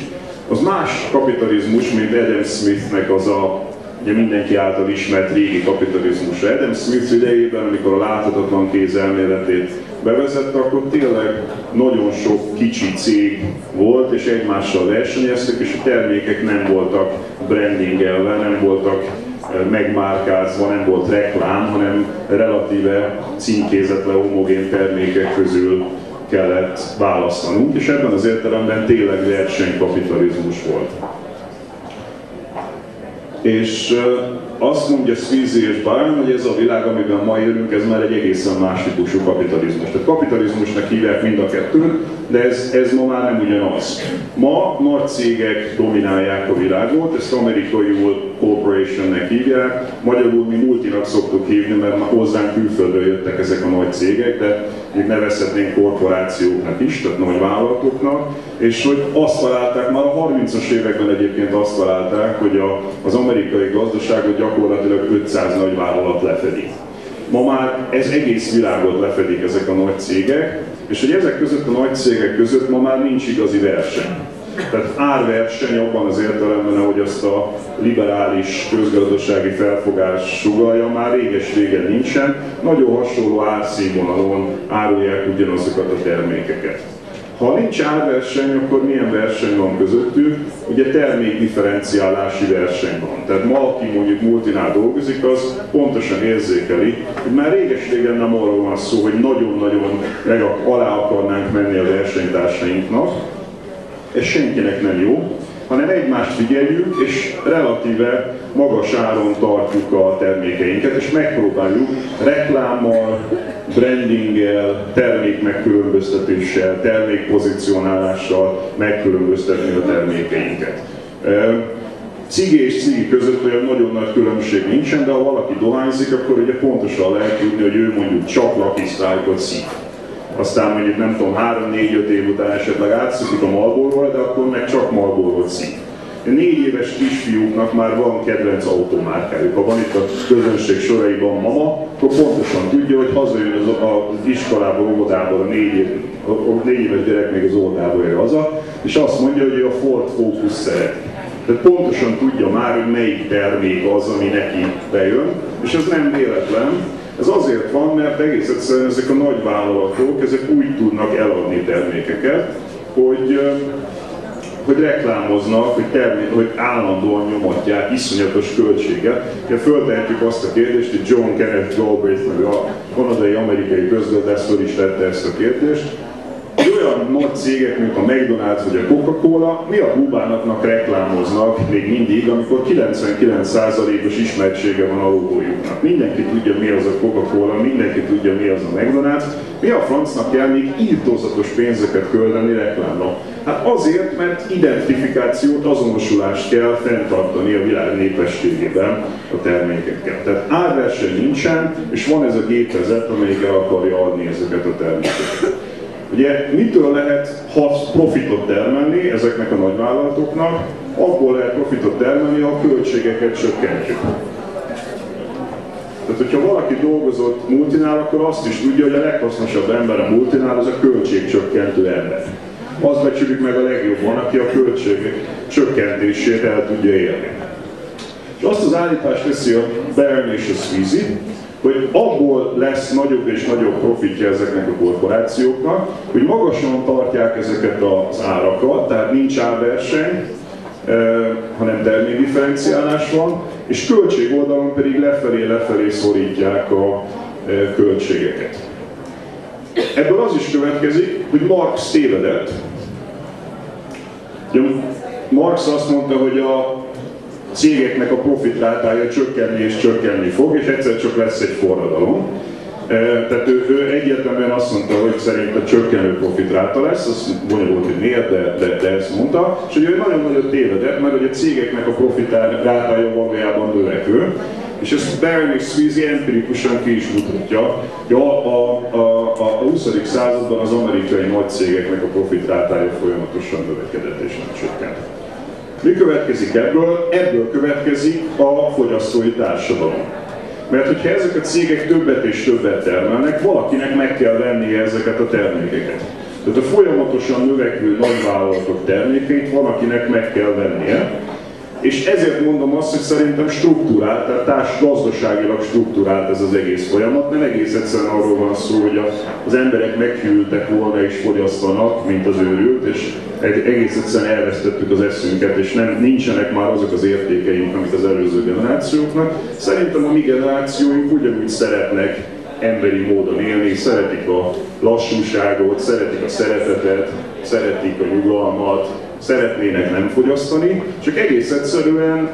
az más kapitalizmus, mint Adam Smithnek az a ugye mindenki által ismert régi kapitalizmusra. Adam Smith idejében, amikor a láthatatlan kéz elméletét bevezette, akkor tényleg nagyon sok kicsi cég volt, és egymással versenyeztek, és a termékek nem voltak brandingelve, nem voltak megmárkázva, nem volt reklám, hanem relatíve címkézetlen, homogén termékek közül kellett választanunk, és ebben az értelemben tényleg versenykapitalizmus volt. És azt mondja Sweezy és Baran, hogy ez a világ, amiben ma élünk, ez már egy egészen más típusú kapitalizmus. Tehát kapitalizmusnak hívják mind a kettőt, de ez ma már nem ugyanaz. Ma nagy cégek dominálják a világot, ezt amerikaiul corporationnek hívják, magyarul mi multinak szoktuk hívni, mert ma hozzánk külföldről jöttek ezek a nagy cégek, de még nevezhetnénk korporációknak is, tehát nagy vállalatoknak, és hogy azt találták, már a 30-as években egyébként azt találták, hogy az amerikai gazdaságot gyakorlatilag 500 nagy vállalat lefedi. Ma már ez egész világot lefedik ezek a nagy cégek, és hogy ezek között a nagy cégek között ma már nincs igazi verseny. Tehát árverseny abban az értelemben, ahogy azt a liberális közgazdasági felfogás sugallja, már réges-régen nincsen, nagyon hasonló árszínvonalon árulják ugyanazokat a termékeket. Ha nincs árverseny, akkor milyen verseny van közöttük? Ugye termékdifferenciálási verseny van. Tehát ma, aki mondjuk multinál dolgozik, az pontosan érzékeli, hogy már réges-régen nem arról van szó, hogy nagyon-nagyon alá akarnánk menni a versenytársainknak, ez senkinek nem jó, hanem egymást figyeljük, és relatíve magas áron tartjuk a termékeinket, és megpróbáljuk reklámmal, brandinggel, termék megkülönböztetéssel, termékpozicionálással megkülönböztetni a termékeinket. Cigi és cigi között olyan nagyon nagy különbség nincsen, de ha valaki dohányzik, akkor ugye pontosan lehet tudni, hogy ő mondjuk csak lakisztrájkot szív. Aztán mondjuk nem tudom, 3-4-5 év után esetleg átszokik a Marlboro-ra, de akkor meg csak Marlboro-t szív. 4 éves kisfiúknak már van kedvenc automárkájuk. Ha van itt a közönség soraiban mama, akkor pontosan tudja, hogy hazajön az iskolából, óvodából a 4 éves gyerek még az óvodából ér haza, és azt mondja, hogy ő a Ford Focus szeret. Tehát pontosan tudja már, hogy melyik termék az, ami neki bejön, és ez nem véletlen. Ez azért van, mert egész egyszerűen ezek a nagy vállalatok, ezek úgy tudnak eladni termékeket, hogy reklámoznak, hogy állandóan nyomatják iszonyatos költséget. Ja, föltehetjük azt a kérdést, hogy John Kenneth Galbraith, meg a kanadai-amerikai közgazdászról is vette ezt a kérdést. Olyan nagy cégek, mint a McDonald's vagy a Coca-Cola, mi a búbánatnak reklámoznak még mindig, amikor 99%-os ismertsége van a logójuknak. Mindenki tudja, mi az a Coca-Cola, mindenki tudja, mi az a McDonald's. Mi a francnak kell még írtózatos pénzeket költeni reklámra? Hát azért, mert identifikációt, azonosulást kell fenntartani a világ népességében a termékekkel. Tehát árverseny nincsen, és van ez a gépezet, amelyik el akarja adni ezeket a termékeket. Ugye mitől lehet profitot termelni ezeknek a nagyvállalatoknak? Abból lehet profitot termelni, ha a költségeket csökkentjük. Tehát, hogyha valaki dolgozott multinál, akkor azt is tudja, hogy a leghasznosabb ember a multinál az a költségcsökkentő ember. Azt becsüljük meg a legjobban, aki a költség csökkentését el tudja élni. És azt az állítást teszi a Baran és a Sweezy, hogy abból lesz nagyobb és nagyobb profitja ezeknek a korporációknak, hogy magasan tartják ezeket az árakat, tehát nincs árverseny, hanem termékdifferenciálás van, és költség oldalon pedig lefelé-lefelé szorítják a költségeket. Ebből az is következik, hogy Marx tévedett. Marx azt mondta, hogy a cégeknek a profitrátája csökkenni és csökkenni fog, és egyszer csak lesz egy forradalom. Tehát ő egyértelműen azt mondta, hogy szerintem csökkenő profitráta lesz, az bonyolult, hogy miért, de ezt mondta, és hogy ő nagyon-nagyon tévedett, mert hogy a cégeknek a profitrátája valójában növekvő, és ezt Baran és Sweezy empirikusan ki is mutatja, hogy a 20. században az amerikai nagy cégeknek a profitrátája folyamatosan növekedett és nem csökkent. Mi következik ebből? Ebből következik a fogyasztói társadalom. Mert hogyha ezek a cégek többet és többet termelnek, valakinek meg kell vennie ezeket a termékeket. Tehát a folyamatosan növekvő nagyvállalatok termékeit valakinek meg kell vennie. És ezért mondom azt, hogy szerintem struktúrált, tehát gazdaságilag struktúrált ez az egész folyamat, nem egész egyszerűen arról van szó, hogy az emberek meghűltek volna és fogyasztanak, mint az őrült, és egész egyszerűen elvesztettük az eszünket, és nincsenek már azok az értékeink, amit az előző generációknak. Szerintem a mi generációink ugyanúgy szeretnek emberi módon élni, szeretik a lassúságot, szeretik a szeretetet, szeretik a nyugalmat, szeretnének nem fogyasztani, csak egész egyszerűen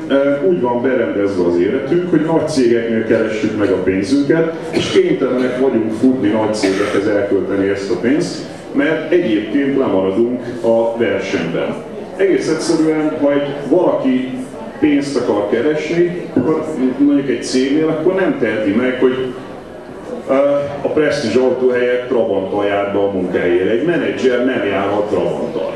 úgy van berendezve az életünk, hogy nagy cégeknél keressük meg a pénzünket, és kénytelenek vagyunk futni nagy cégekhez elkölteni ezt a pénzt, mert egyébként lemaradunk a versenyben. Egész egyszerűen, ha valaki pénzt akar keresni, mondjuk egy cégnél, akkor nem teheti meg, hogy a presztízs autó helyett Trabanttal jár be a munkahelyére. Egy menedzser nem járhat Trabanttal.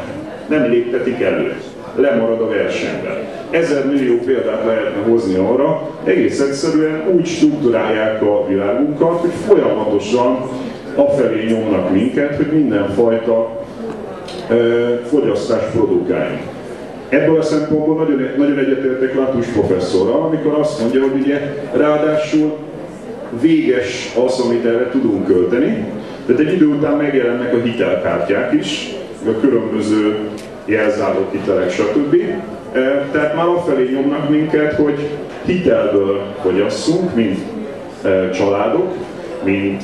Nem léptetik elő, lemarad a versenyben. 1000 millió példát lehetne hozni arra, egész egyszerűen úgy struktúrálják a világunkat, hogy folyamatosan afelé nyomnak minket, hogy mindenfajta fogyasztás produkáljunk. Ebből a szempontból nagyon egyetértek Latouche professzorral, amikor azt mondja, hogy ugye ráadásul véges az, amit erre tudunk költeni, tehát egy idő után megjelennek a hitelkártyák is, a különböző jelzáló hitelek, stb. Tehát már afelé nyomnak minket, hogy hitelből fogyasszunk, mint családok, mint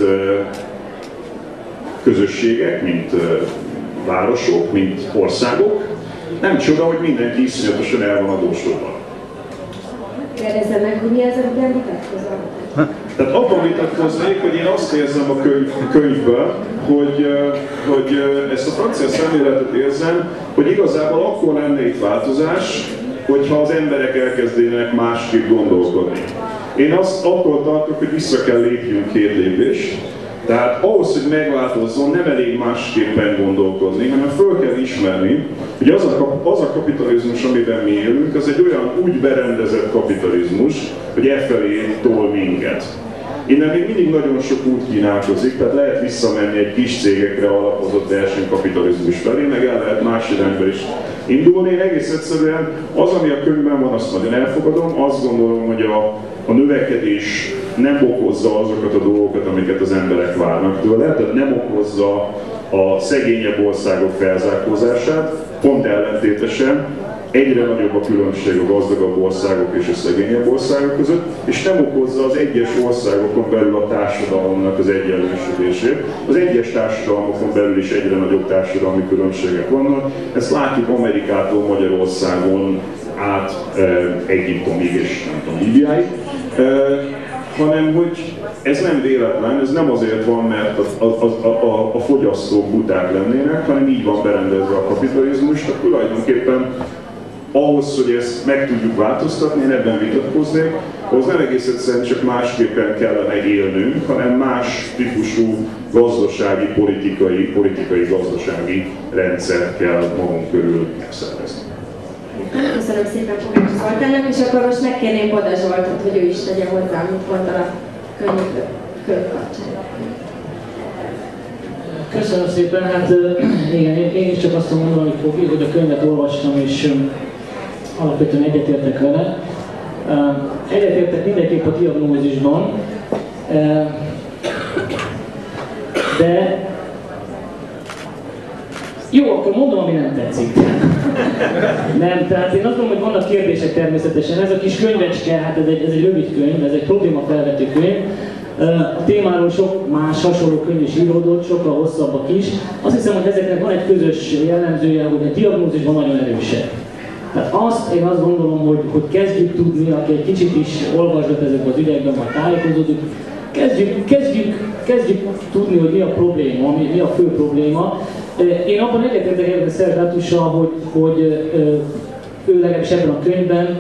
közösségek, mint városok, mint országok. Nem csoda, hogy mindenki iszonyatosan el van adósodva. Kérdezze meg, hogy mi az, amiben vitatkozom? Tehát abban vitatkoznék, hogy én azt érzem a könyvből, hogy ezt a francia szemléletet érzem, hogy igazából akkor lenne itt változás, hogyha az emberek elkezdenek másképp gondolkodni. Én azt attól tartok, hogy vissza kell lépjünk 2 lépést, Tehát ahhoz, hogy megváltozzon, nem elég másképpen gondolkodni, hanem föl kell ismerni, hogy az a kapitalizmus, amiben mi élünk, az egy olyan úgy berendezett kapitalizmus, hogy e felé tol minket. Innen még mindig nagyon sok út kínálkozik, tehát lehet visszamenni egy kis cégekre alapozott versenykapitalizmus felé, meg el lehet más irányba is indulni. Én egész egyszerűen az, ami a könyvben van, azt nagyon elfogadom, azt gondolom, hogy a növekedés nem okozza azokat a dolgokat, amiket az emberek várnak tőle, tehát nem okozza a szegényebb országok felzárkózását, pont ellentétesen. Egyre nagyobb a különbség a gazdagabb országok és a szegényebb országok között, és nem okozza az egyes országokon belül a társadalomnak az egyenlősödését. Az egyes társadalmokon belül is egyre nagyobb társadalmi különbségek vannak. Ezt látjuk Amerikától Magyarországon át Egyiptomig és nem tudom, Líbiáig. Hanem hogy ez nem véletlen, ez nem azért van, mert a fogyasztók buták lennének, hanem így van berendezve a kapitalizmus, tehát tulajdonképpen ahhoz, hogy ezt meg tudjuk változtatni, én ebben vitatkoznék, ahhoz nem egész egyszerűen csak másképpen kellene élnünk, hanem más típusú gazdasági, politikai-gazdasági rendszer kell magunk körül megszervezni. Köszönöm szépen Kovács Zoltánnak, és akkor most megkérném Boda Zsoltot, hogy ő is tegye hozzá, amit mondta a könyv kapcsán. Köszönöm szépen, hát igen, én is csak azt mondom, hogy a könyvet olvastam, és alapvetően egyetértek vele. Egyetértek mindenképp a diagnózisban, de jó, akkor mondom, ami nem tetszik. Nem, tehát én azt mondom, hogy vannak kérdések természetesen. Ez a kis könyvecske, hát ez egy rövid könyv, ez egy problémafelvető könyv. A témáról sok más hasonló könyv is íródott, sokkal hosszabbak is. Azt hiszem, hogy ezeknek van egy közös jellemzője, hogy a diagnózisban nagyon erősek. Tehát én azt gondolom, hogy kezdjük tudni, aki egy kicsit is olvasgat ezekben az ügyekben, vagy tájékozódik, kezdjük tudni, hogy mi a probléma, mi a fő probléma. Én abban egyetértek Serge Latouche-sal, hogy ő legalábbis ebben a könyvben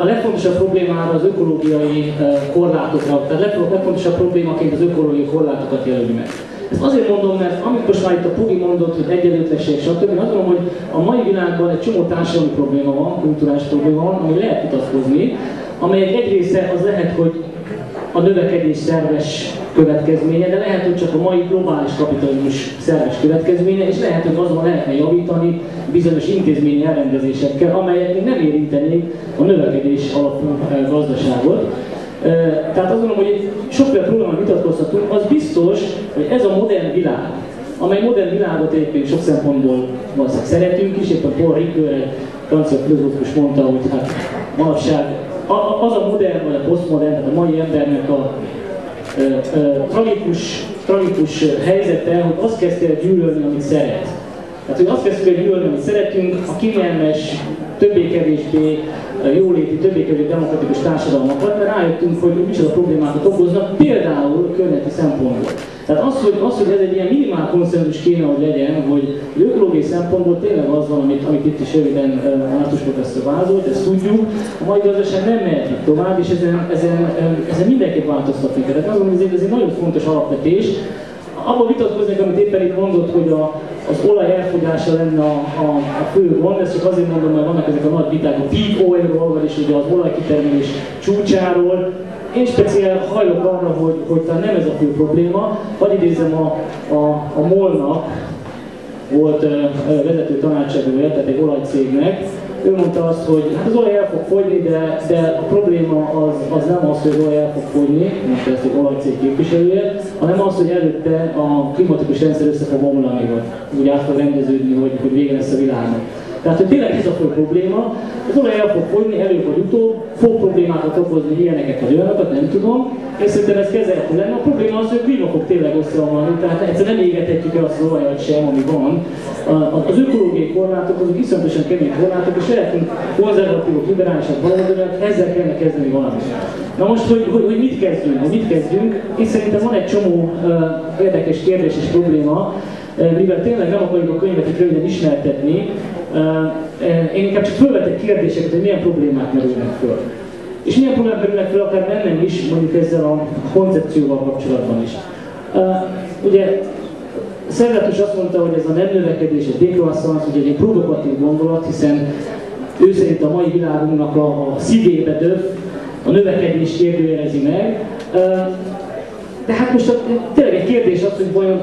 a legfontosabb problémára az ökológiai korlátokra, tehát legfontosabb problémaként az ökológiai korlátokat jelöli meg. Ezt azért mondom, mert amit most már itt a Pugi mondott, hogy egyenlőtlenség, stb. Én azt mondom, hogy a mai világban egy csomó társadalmi probléma van, kulturális probléma van, ami lehet vitatkozni, amelyek egy része az lehet, hogy a növekedés szerves következménye, de lehet, hogy csak a mai globális kapitalizmus szerves következménye, és lehet, hogy azon lehetne javítani bizonyos intézményi elrendezésekkel, amelyek még nem érintenék a növekedés alapú gazdaságot. Tehát azt gondolom, hogy sokféle problémán vitatkozhatunk, az biztos, hogy ez a modern világ, amely modern világot egyébként sok szempontból valószínűleg szeretünk is, éppen Paul Ricoeur, francia filozófus mondta, hogy hát manapság az a modern, vagy a posztmodern, tehát a mai embernek a tragikus helyzete, hogy azt kezdte el gyűlölni, amit szeret. Tehát, hogy azt kezdtük el gyűlölni, amit szeretünk, a kényelmes, többé-kevésbé jóléti, többé-kevésbé demokratikus társadalmakat, mert rájöttünk, hogy micsoda problémákat okoznak, például a környezeti szempontból. Tehát az, hogy ez egy ilyen minimál konszenzus kéne, hogy legyen, hogy ökológiai szempontból tényleg az van, amit itt is röviden Latouche professzor vázolt, ezt tudjuk, a mai gazdaság nem mehet tovább, és ezen mindenképp változtatni kell. Tehát azon, ez egy nagyon fontos alapvetés. Abban vitatkoznék, amit éppen itt mondott, hogy az olaj elfogyása lenne a fő gond, ezt csak azért mondom, mert vannak ezek a nagy viták a peak oil-ról, vagyis ugye az olajkitermelés csúcsáról. Én speciál hajlok arra, hogy talán nem ez a fő probléma, vagy idézem a MOL-nak volt vezető tanácsadója, tehát egy olajcégnek. Ő mondta azt, hogy hát az olaj el fog fogyni, de a probléma az nem az, hogy az olaj el fog fogyni, most ezt egy olajcég képviselője, hanem az, hogy előtte a klimatikus rendszer össze fog omlani, vagy úgy át fog rendeződni, hogy vége lesz a világnak. Tehát, hogy tényleg ez a fő probléma, az olaj el fog fogyni, előbb vagy utóbb, fog problémákat okozni, hogy ilyeneket vagy olyanokat, nem tudom. És szerintem ez kezelhető lenne. A probléma az, hogy a klíma fog tényleg osztralni, tehát egyszerűen nem égethetjük el azt az olajat sem, ami van. Az ökológiai korlátok, azok iszonyatosan kemény korlátok, és lehetünk konzervatívok, liberálisak, baloldalak, ezzel kellene kezdeni valamit. Na most, hogy mit kezdünk? És szerintem van egy csomó érdekes kérdés és probléma, mivel tényleg nem akarjuk a könyvet itt röviden ismertetni, én inkább csak fölvetek kérdéseket, hogy milyen problémák merülnek föl. És milyen problémák merülnek fel akár bennem is, mondjuk ezzel a koncepcióval kapcsolatban is. Ugye Serge Latouche azt mondta, hogy ez a nem növekedés, egy décroissance, ugye egy provokatív gondolat, hiszen ő szerint a mai világunknak a szívébe döv, a növekedés kérdőjelezi meg. Tehát most tényleg egy kérdés az, hogy vajon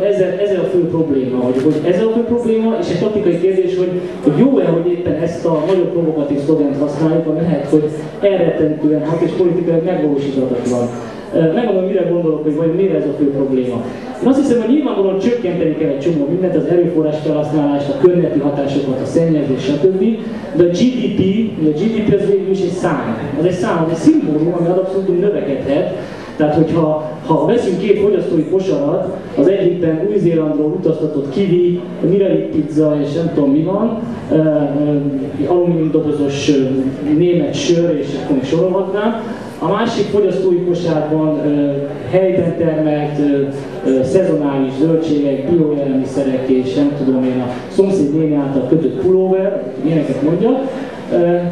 ez a fő probléma, hogy ez a fő probléma, és egy taktikai kérdés, hogy jó-e, hogy éppen ezt a nagyon provokatív szlogent használjuk, ami lehet, hogy elrettentően hat és politikailag megvalósíthatatlan. Megmondom, mire gondolok, hogy vajon miért ez a fő probléma. Én azt hiszem, hogy nyilvánvalóan csökkenteni kell egy csomó mindent, az erőforrás felhasználást, a környezeti hatásokat, a szennyezés, stb. De a GDP az végül is egy szám. Az egy szám, az egy szimbólum, ami ad abszolút növekedhet. Tehát, hogyha veszünk két fogyasztói kosarat, az egyikben Új-Zélandról utaztatott kiwi, mirelli pizza és nem tudom mi van, alumínium dobozos német sör és akkor még sorolhatnám, a másik fogyasztói kosárban helyben termelt, szezonális zöldségek, bioélelmiszerek és nem tudom én, a szomszéd néni által kötött pulóver, ilyeneket mondja.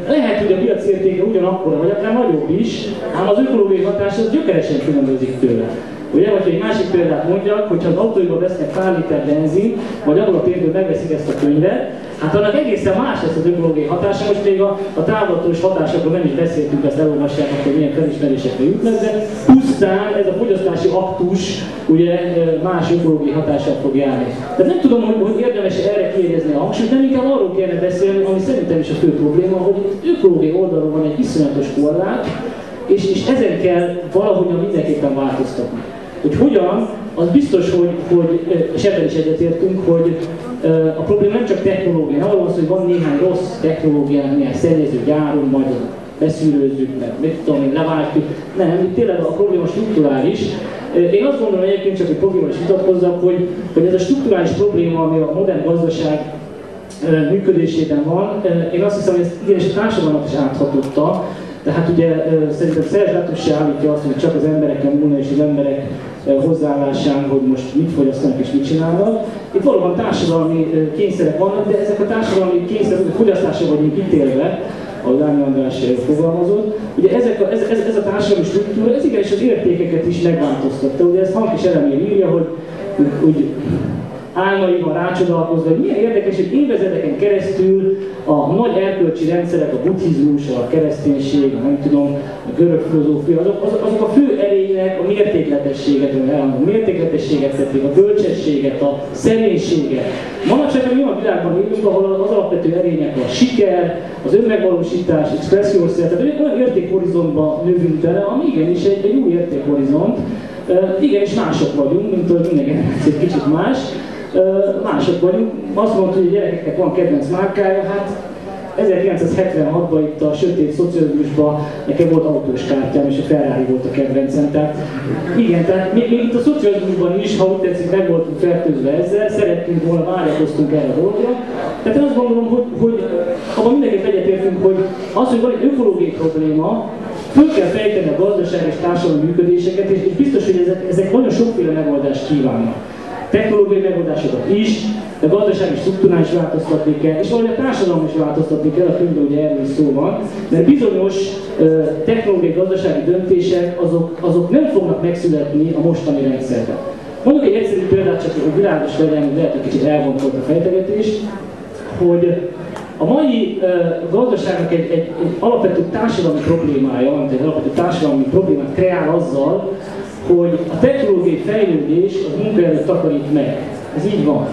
Lehet, hogy a piac értéke ugyanakkora, vagy akár nagyobb is, ám az ökológiai hatás az gyökeresen különbözik tőle. Ugye, hogyha egy másik példát mondjak, hogyha az autóiba vesznek pár liter benzin, vagy abban a pénzből megveszik ezt a könyvet, hát annak egészen más lesz az ökológiai hatása, most még a távolatos hatásokról nem is beszéltünk, ezt elolvassák, akkor milyen felismerésekre jutnak, de pusztán ez a fogyasztási aktus ugye más ökológiai hatással fog járni. Tehát nem tudom, hogy érdemes erre kiegyezni a hangsúlyt, nem inkább arról kellene beszélni, ami szerintem is a fő probléma, hogy ökológiai oldalon van egy iszonyatos korlát, és ezen kell valahogyan mindenképpen változtatni. Hogy hogyan, az biztos, hogy és ebben is egyetértünk, hogy a probléma nem csak technológia, nem arról van szó, hogy van néhány rossz technológia, néhány szennyező gyáron, majd beszűrőzzük, meg mit tudom én, leváltjuk. Nem, itt tényleg a probléma strukturális. Én azt gondolom egyébként csak, hogy probléma is vitatkozzak, hogy ez a strukturális probléma, ami a modern gazdaság működésében van, én azt hiszem, hogy ezt igenis a társadalomnak is áthatotta. Tehát ugye szerintem Serge Latouche állítja azt, hogy csak az embereken múlna és az emberek hozzáállásán, hogy most mit fogyasztanak és mit csinálnak. Itt valóban társadalmi kényszerek vannak, de ezek a társadalmi kényszerek, hogy fogyasztásra vagyunk ítélve, ahogy Arne Naess fogalmazott. Ugye ez a társadalmi struktúra, ez igenis az értékeket is megváltoztatta. Ugye ezt Hank is Elemér írja, hogy álmaiban rácsodálkozva, hogy milyen érdekes, hogy évezredeken keresztül a nagy erkölcsi rendszerek, a buddhizmus, a kereszténység, nem tudom, a görög filozófia, azok a fő erények a mértékletességet, tették, a bölcsességet, a személyiséget. Manapság mi olyan világban élünk, ahol az alapvető erények a siker, az önmegvalósítás, express yourself, tehát olyan értékhorizontba növünk bele, ami igenis egy új értékhorizont. Igenis mások vagyunk, mint mindenki egy kicsit más. Mások vagyunk. Azt mondta, hogy a gyerekeknek van kedvenc márkája, hát 1976-ban itt a sötét szocializmusban nekem volt autós kártyám, és a Ferrari volt a kedvencem. Tehát igen, tehát még itt a szocializmusban is, ha úgy tetszik, meg voltunk fertőzve ezzel, szerettünk volna, várakoztunk erre a dolgra. Tehát én azt gondolom, hogy abban mindenképp egyetértünk, hogy az, hogy van egy ökológiai probléma, föl kell fejteni a gazdaság és társadalmi működéseket, és biztos, hogy ezek nagyon sokféle megoldást kívánnak. Technológiai megoldásokat is, de gazdasági struktúrán is változtatni kell, és valahogy a társadalom is változtatni kell, a könyvben ugye erről szó van, mert bizonyos technológiai gazdasági döntések azok nem fognak megszületni a mostani rendszerben. Mondok egy egyszerű példát, csak hogy világos legyen, hogy lehet, hogy kicsit elvontott a fejtegetés, hogy a mai gazdaságnak egy alapvető társadalmi problémája, amit egy alapvető társadalmi problémát kreál azzal, hogy a technológiai fejlődés az munkaerőt takarít meg. Ez így van.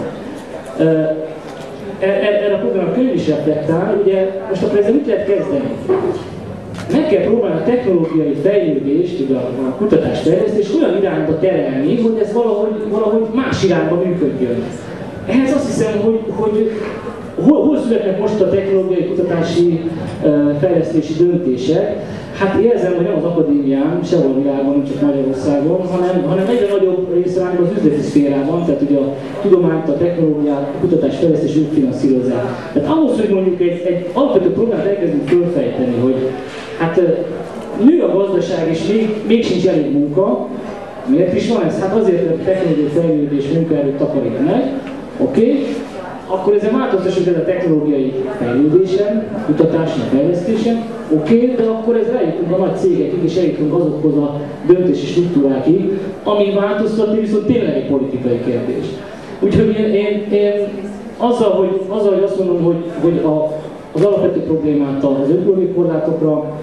Erre a problémára könyv is reflektál, ugye most akkor ezzel mit lehet kezdeni? Meg kell próbálni a technológiai fejlődést, ugye a kutatásfejlesztést olyan irányba terelni, hogy ez valahogy más irányba működjön. Ehhez azt hiszem, hogy hol születnek most a technológiai kutatási fejlesztési döntések? Hát érzem, hogy nem az akadémián, sehol a világban, nem csak Magyarországon, hanem egyre nagyobb részre állnak az üzleti szférában, tehát ugye a tudományt, a technológiát, a kutatás fejlesztés úgy finanszírozzák. Tehát ahhoz, hogy mondjuk egy alapvető problémát elkezdünk fölfejteni, hogy hát nő a gazdaság és még sincs elég munka, miért is van ez? Hát azért, hogy a technológiai fejlődés munkaerőt takarít meg, oké? akkor ezen változtassuk el a technológiai fejlődésen, kutatáson, fejlesztésen, oké, de akkor ez eljutunk a nagy cégekig, és eljutunk azokhoz a döntési struktúrákig, ami változtatni viszont tényleg egy politikai kérdés. Úgyhogy én azzal, hogy azt mondom, hogy az alapvető problémát az ökológiai korlátokra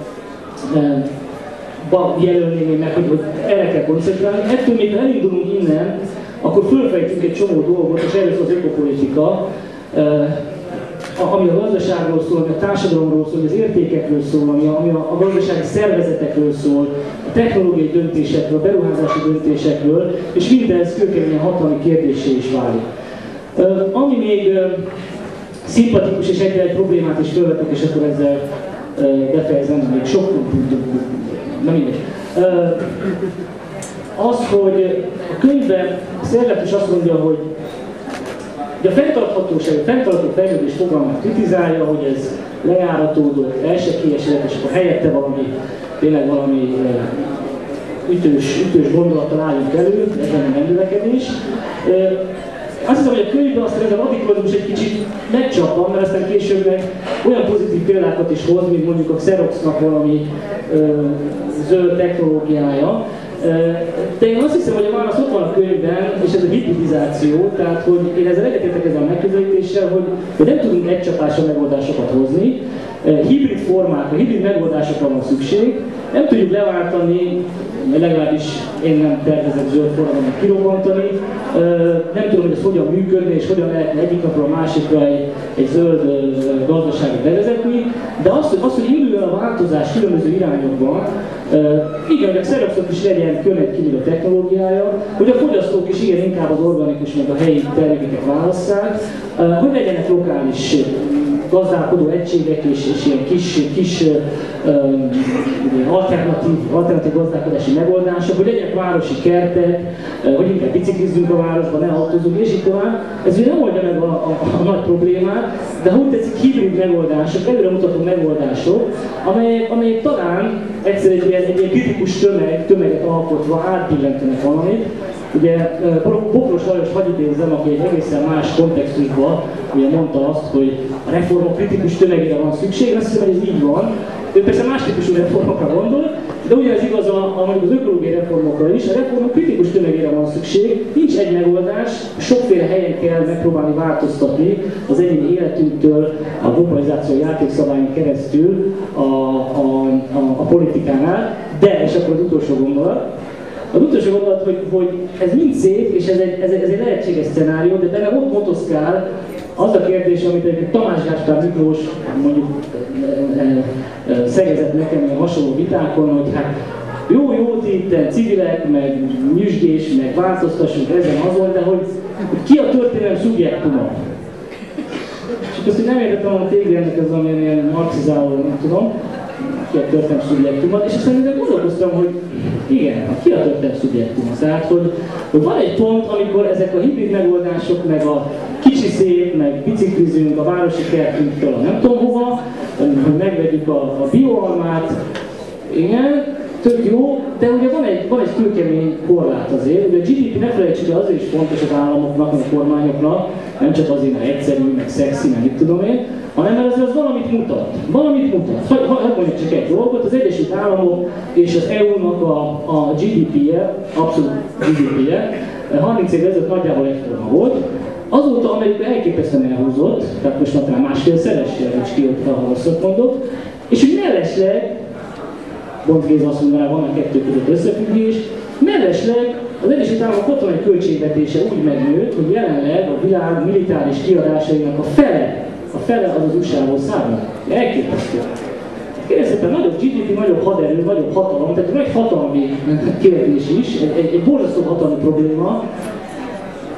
jelölném meg, hogy erre kell koncentrálni. Ettől még elindulunk innen, akkor fölfejtünk egy csomó dolgot, és először az ökopolitika, ami a gazdaságról szól, ami a társadalomról szól, ami az értékekről szól, ami a gazdasági szervezetekről szól, a technológiai döntésekről, a beruházási döntésekről, és mindez kőkeményen hatalmi kérdéssé is válik. Ami még szimpatikus és egyre egy problémát is felvetek, és akkor ezzel befejezem, még sok pontunk, nem mindegy. Az, hogy a könyvben Serge Latouche azt mondja, hogy a fenntarthatóság, a fenntartható fejlődés fogalmát kritizálja, hogy ez lejáratódott, elsekélyesett, és akkor helyette valami, tényleg valami ütős gondolattal álljunk elő, ez nem rendőlekedés. Azt hiszem, hogy a könyvben aztán ez a radikalizmus egy kicsit megcsapva, mert aztán később meg olyan pozitív példákat is hoz, mint mondjuk a Xeroxnak valami zöld technológiája. De én azt hiszem, hogy a válasz ott van a könyvben, és ez a hibridizáció, tehát hogy én ezzel egyetértek ezzel a megközelítéssel, hogy nem tudunk egy csapásra megoldásokat hozni. Hibrid formákra, hibrid megoldásokra van szükség. Nem tudjuk leváltani, legalábbis én nem tervezek zöld forradalmat kirobbantani. Nem tudom, hogy ez hogyan működne, és hogyan lehetne egyik napról a másikra egy zöld gazdaságot bevezetni. De az, hogy induljon a változás különböző irányokban, igen, hogy a szerepszak is legyen könnyen kívül a technológiája, hogy a fogyasztók is igen inkább az organikus, meg a helyi termékeket válasszák, hogy legyenek lokális gazdálkodó egységek és ilyen kis alternatív gazdálkodási megoldások, hogy legyenek városi kertek, hogy inkább biciklizzünk a városban, ne autózunk, és így tovább. Ez ugye nem oldja meg a nagy problémát, de hogy tetszik, hibrid megoldások, előremutató megoldások, amelyek talán egyszerűen egy ilyen kritikus tömeget alkotva átbillentenek valamit. Ugye Bokros Lajos, hadd idézzem, aki egy egészen más kontextusban ugye mondta azt, hogy a reformok kritikus tömegére van szükség, azt hiszem, hogy ez így van. Ő persze más típusú reformokra gondol, de ugyanez igaz az ökológiai reformokra is, a reformok kritikus tömegére van szükség, nincs egy megoldás, sokféle helyen kell megpróbálni változtatni az egyéni életünktől, a globalizáció játékszabályon keresztül a politikánál, de, és akkor az utolsó gondolat, hogy ez mind szép, és ez egy lehetséges szcenárió, de benne ott motoszkál az a kérdés, amit egy Tamás Gáspár Miklós mondjuk szegezett nekem a hasonló vitákon, hogy hát jó, itt civilek, meg nyüzsgés, meg változtassunk ezen azon, de hogy ki a történelem szubjektuma? És akkor azt, hogy nem értettem a téglennek az, amilyen ilyen marxizáló, nem tudom, ki a történelem szubjektuma, és aztán ezzel gondolkoztam, hogy igen, a ki a történelem szubjektuma. Tehát, hogy van egy pont, amikor ezek a hibrid megoldások, meg a kicsi szép, meg biciklizünk a városi kertünktől, nem tudom hova, megvegyük a bioalmát, igen, tök jó, de ugye van egy kőkemény korlát azért, ugye a GDP ne felejtsük, de azért is fontos az államoknak, a kormányoknak, nem csak azért, mert egyszerű, meg szexi, meg mit tudom én, hanem mert az valamit mutat. Hadd mondjuk csak egy dolgot, az Egyesült Államok és az EU-nak a GDP-je, abszolút GDP-je, 30 évvel ezelőtt nagyjából egyforma volt. Azóta Amerika elképesztően elhúzott, tehát most már másfélszeresre is kijött fel, ha rosszat mondok, és hogy mellesleg, Bont Géza azt mondaná, van a kettő között összefüggés, mellesleg az Egyesült Államok katonai költségvetése úgy megnőtt, hogy jelenleg a világ militáris kiadásainak a fele az USA-ból származik. Elképesztő. Kérdezhetően nagyobb GDP, nagyobb haderő, nagyobb hatalom, tehát egy hatalmi kérdés is, egy borzasztó hatalmi probléma.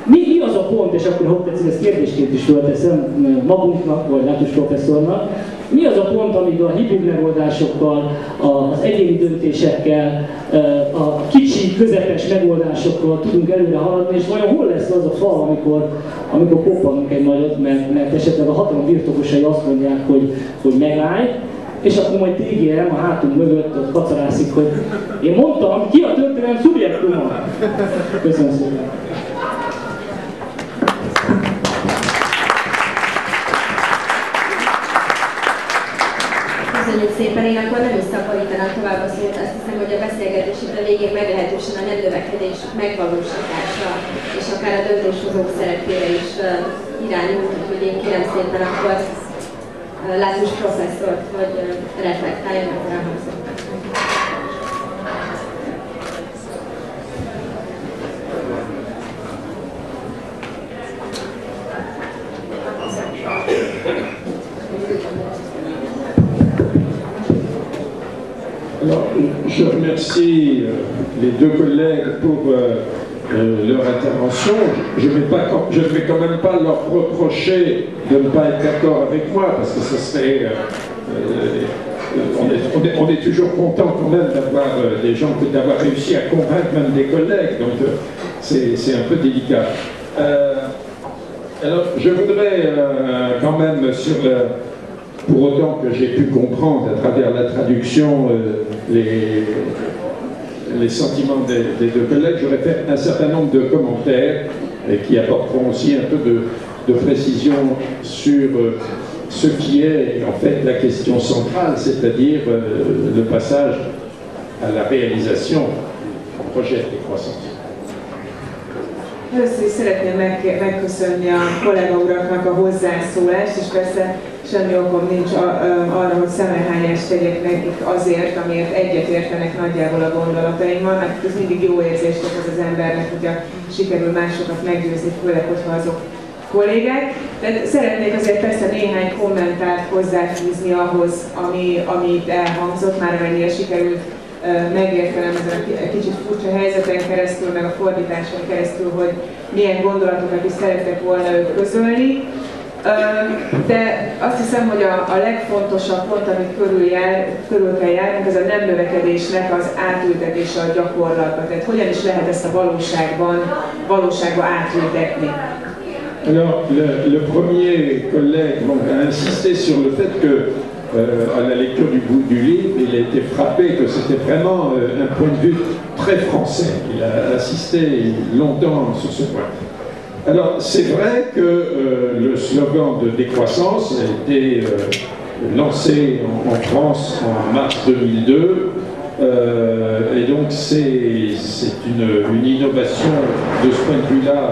Mi az a pont, és akkor ha tetszik, ezt kérdésként is fölteszem magunknak, vagy Latouche professzornak, mi az a pont, amíg a hibrid megoldásokkal, az egyéni döntésekkel, a kicsi, közepes megoldásokkal tudunk előre haladni, és vajon hol lesz az a fal, amikor koppanunk egy nagyot, mert esetleg a hatalom birtokosai azt mondják, hogy megállj, és akkor majd TGM a hátunk mögött ott kacarászik, hogy én mondtam, ki a történelem szubjektuma? Köszönöm szépen! esetben én akkor nem is szaporítanám tovább a szót, azt hiszem, hogy a beszélgetésük a végén meglehetősen a növekedés megvalósítása és akár a döntéshozók szerepére is irányult, úgyhogy én kérem szépen akkor Latouche professzort, hogy reflektáljon a hangzókra. Alors, je remercie les deux collègues pour leur intervention. Je ne vais quand même pas leur reprocher de ne pas être d'accord avec moi, parce que ce serait... on est toujours content quand même d'avoir des gens, d'avoir réussi à convaincre même des collègues, donc c'est un peu délicat. Alors, je voudrais quand même sur le... Pour autant que j'ai pu comprendre à travers la traduction les sentiments des deux collègues, j'aurais fait un certain nombre de commentaires qui apporteront aussi un peu de précision sur ce qui est en fait la question centrale, c'est-à-dire le passage à la réalisation du projet de croissance. Először is szeretném megköszönni a kollégauraknak a hozzászólást, és persze semmi okom nincs arra, hogy szemrehányást tegyek nekik azért, amiért egyetértenek nagyjából a gondolataimmal, mert ez mindig jó érzést az az embernek, hogyha sikerül másokat meggyőzni, főleg, hogyha azok kollégák. De szeretnék azért persze néhány kommentárt hozzáfűzni ahhoz, ami itt elhangzott, már amennyire sikerült megértenem ezen a kicsit furcsa helyzeten keresztül, meg a fordításon keresztül, hogy milyen gondolatokat is szerettek volna ők közölni. De azt hiszem, hogy a legfontosabb pont, amit körül kell járnunk, ez a nem növekedésnek az átültetése a gyakorlatba. Tehát hogyan is lehet ezt a valóságba átültetni? Alors, le premier collègue a insisté sur le fait que à la lecture du bout du livre, il a été frappé que c'était vraiment un point de vue très français. Il a insisté longtemps sur ce point. Alors, c'est vrai que le slogan de décroissance a été lancé en France en mars 2002, et donc c'est une innovation de ce point de vue-là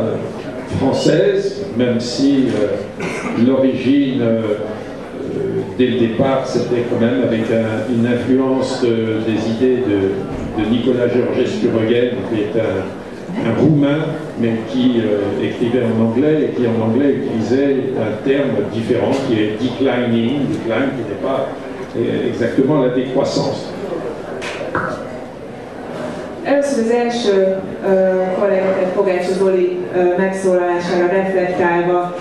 française, même si l'origine... dès le départ, c'était quand même avec une influence des idées de Nicolas Georgescu-Roegen, qui est un Roumain, mais qui écrivait en anglais et qui en anglais utilisait un terme différent qui est declining, decline, qui n'est pas exactement la décroissance. Először az első kollégát, Pogátsa Zoli megszólalására reflektálva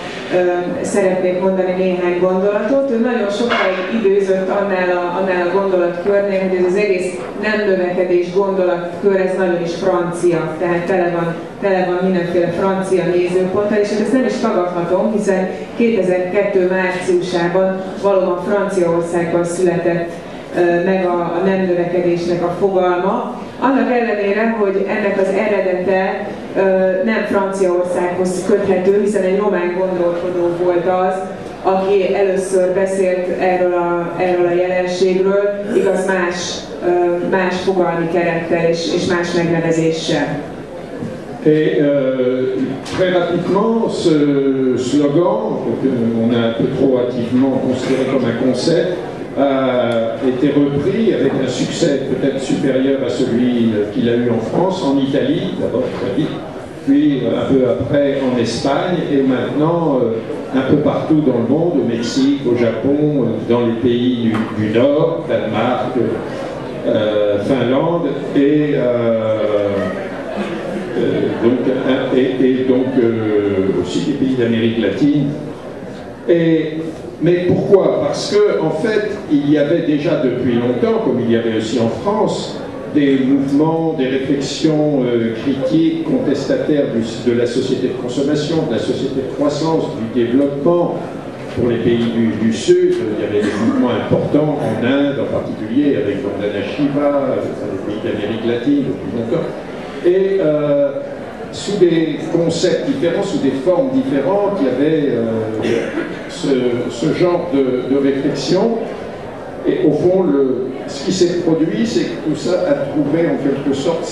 szeretnék mondani néhány gondolatot. Ő nagyon sokáig időzött annál a gondolatkörnél, hogy ez az egész nem növekedés gondolatkör, ez nagyon is francia, tehát tele van mindenféle francia nézőponttal, és ezt nem is tagadhatom, hiszen 2002. márciusában valóban Franciaországban született meg a nem növekedésnek a fogalma. Annak ellenére, hogy ennek az eredete nem Franciaországhoz köthető, hiszen egy román gondolkodó volt az, aki először beszélt erről a jelenségről, igaz más fogalmi kerettel és más megnevezéssel. Et très rapidement, ce slogan, qu'on a un peu trop hâtivement considéré comme un concept, a été repris avec un succès peut-être supérieur à celui qu'il a eu en France, en Italie d'abord très vite, puis un peu après en Espagne et maintenant un peu partout dans le monde, au Mexique, au Japon, dans les pays du Nord, Danemark, Finlande et donc aussi des pays d'Amérique latine. Mais pourquoi? Parce que, en fait, il y avait déjà depuis longtemps, comme il y avait aussi en France, des mouvements, des réflexions critiques, contestataires de la société de consommation, de la société de croissance, du développement. Pour les pays du Sud, il y avait des mouvements importants, en Inde en particulier, avec Vandana Shiva, les pays d'Amérique latine, depuis longtemps. Et sous des concepts différents, sous des formes différentes, il y avait ce genre de réflexion Et au fond, ce qui s'est produit, c'est que tout ça a trouvé en quelque sorte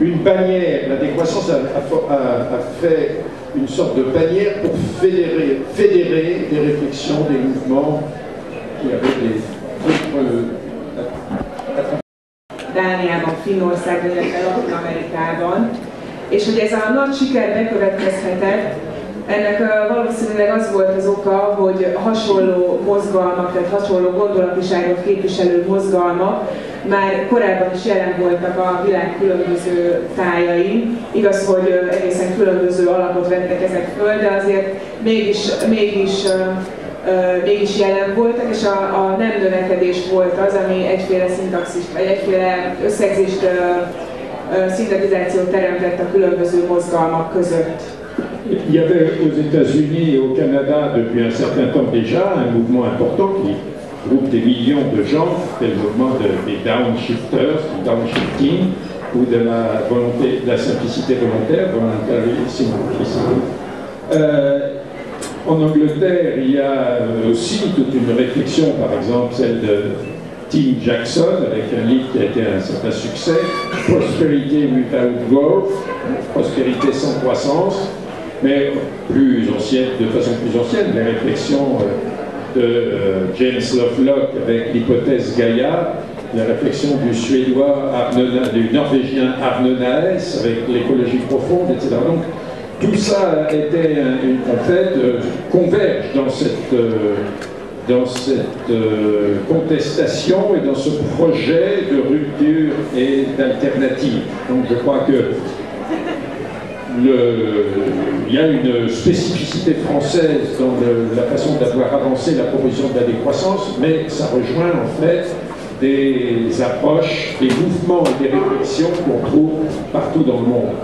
une bannière. La décroissance a fait une sorte de bannière pour fédérer des réflexions, des mouvements qui avaient des autres. Dániában, Finnországban, illetve Latin-Amerikában. És hogy ez a nagy siker bekövetkezhetett, ennek valószínűleg az volt az oka, hogy hasonló mozgalmak, tehát hasonló gondolatiságot képviselő mozgalmak már korábban is jelen voltak a világ különböző tájain. Igaz, hogy egészen különböző alapot vettek ezek föl, de azért mégis jelen voltak, és a nem növekedés volt az, ami egyféle szintaxist, vagy egyféle összegzést, szintetizációt teremtett a különböző mozgalmak között. Il y avait aux États-Unis et au Canada depuis un certain temps déjà un mouvement important qui groupe des millions de gens, c'est le mouvement des downshifters, du downshifting, ou de la volonté, de la simplicité volontaire, volontarisme. En Angleterre, il y a aussi toute une réflexion, par exemple celle de Tim Jackson, avec un livre qui a été un certain succès, Prosperity without growth, prospérité sans croissance, mais plus ancienne, de façon plus ancienne, les réflexions de James Lovelock avec l'hypothèse Gaïa, la réflexion du Suédois, du Norvégien Arne Naess avec l'écologie profonde, etc. Donc, tout ça était, en fait, converge dans cette contestation et dans ce projet de rupture et d'alternative. Donc je crois que il y a une spécificité française dans la façon d'avoir avancé la proposition de la décroissance, mais ça rejoint en fait des approches, des mouvements et des réflexions qu'on trouve partout dans le monde.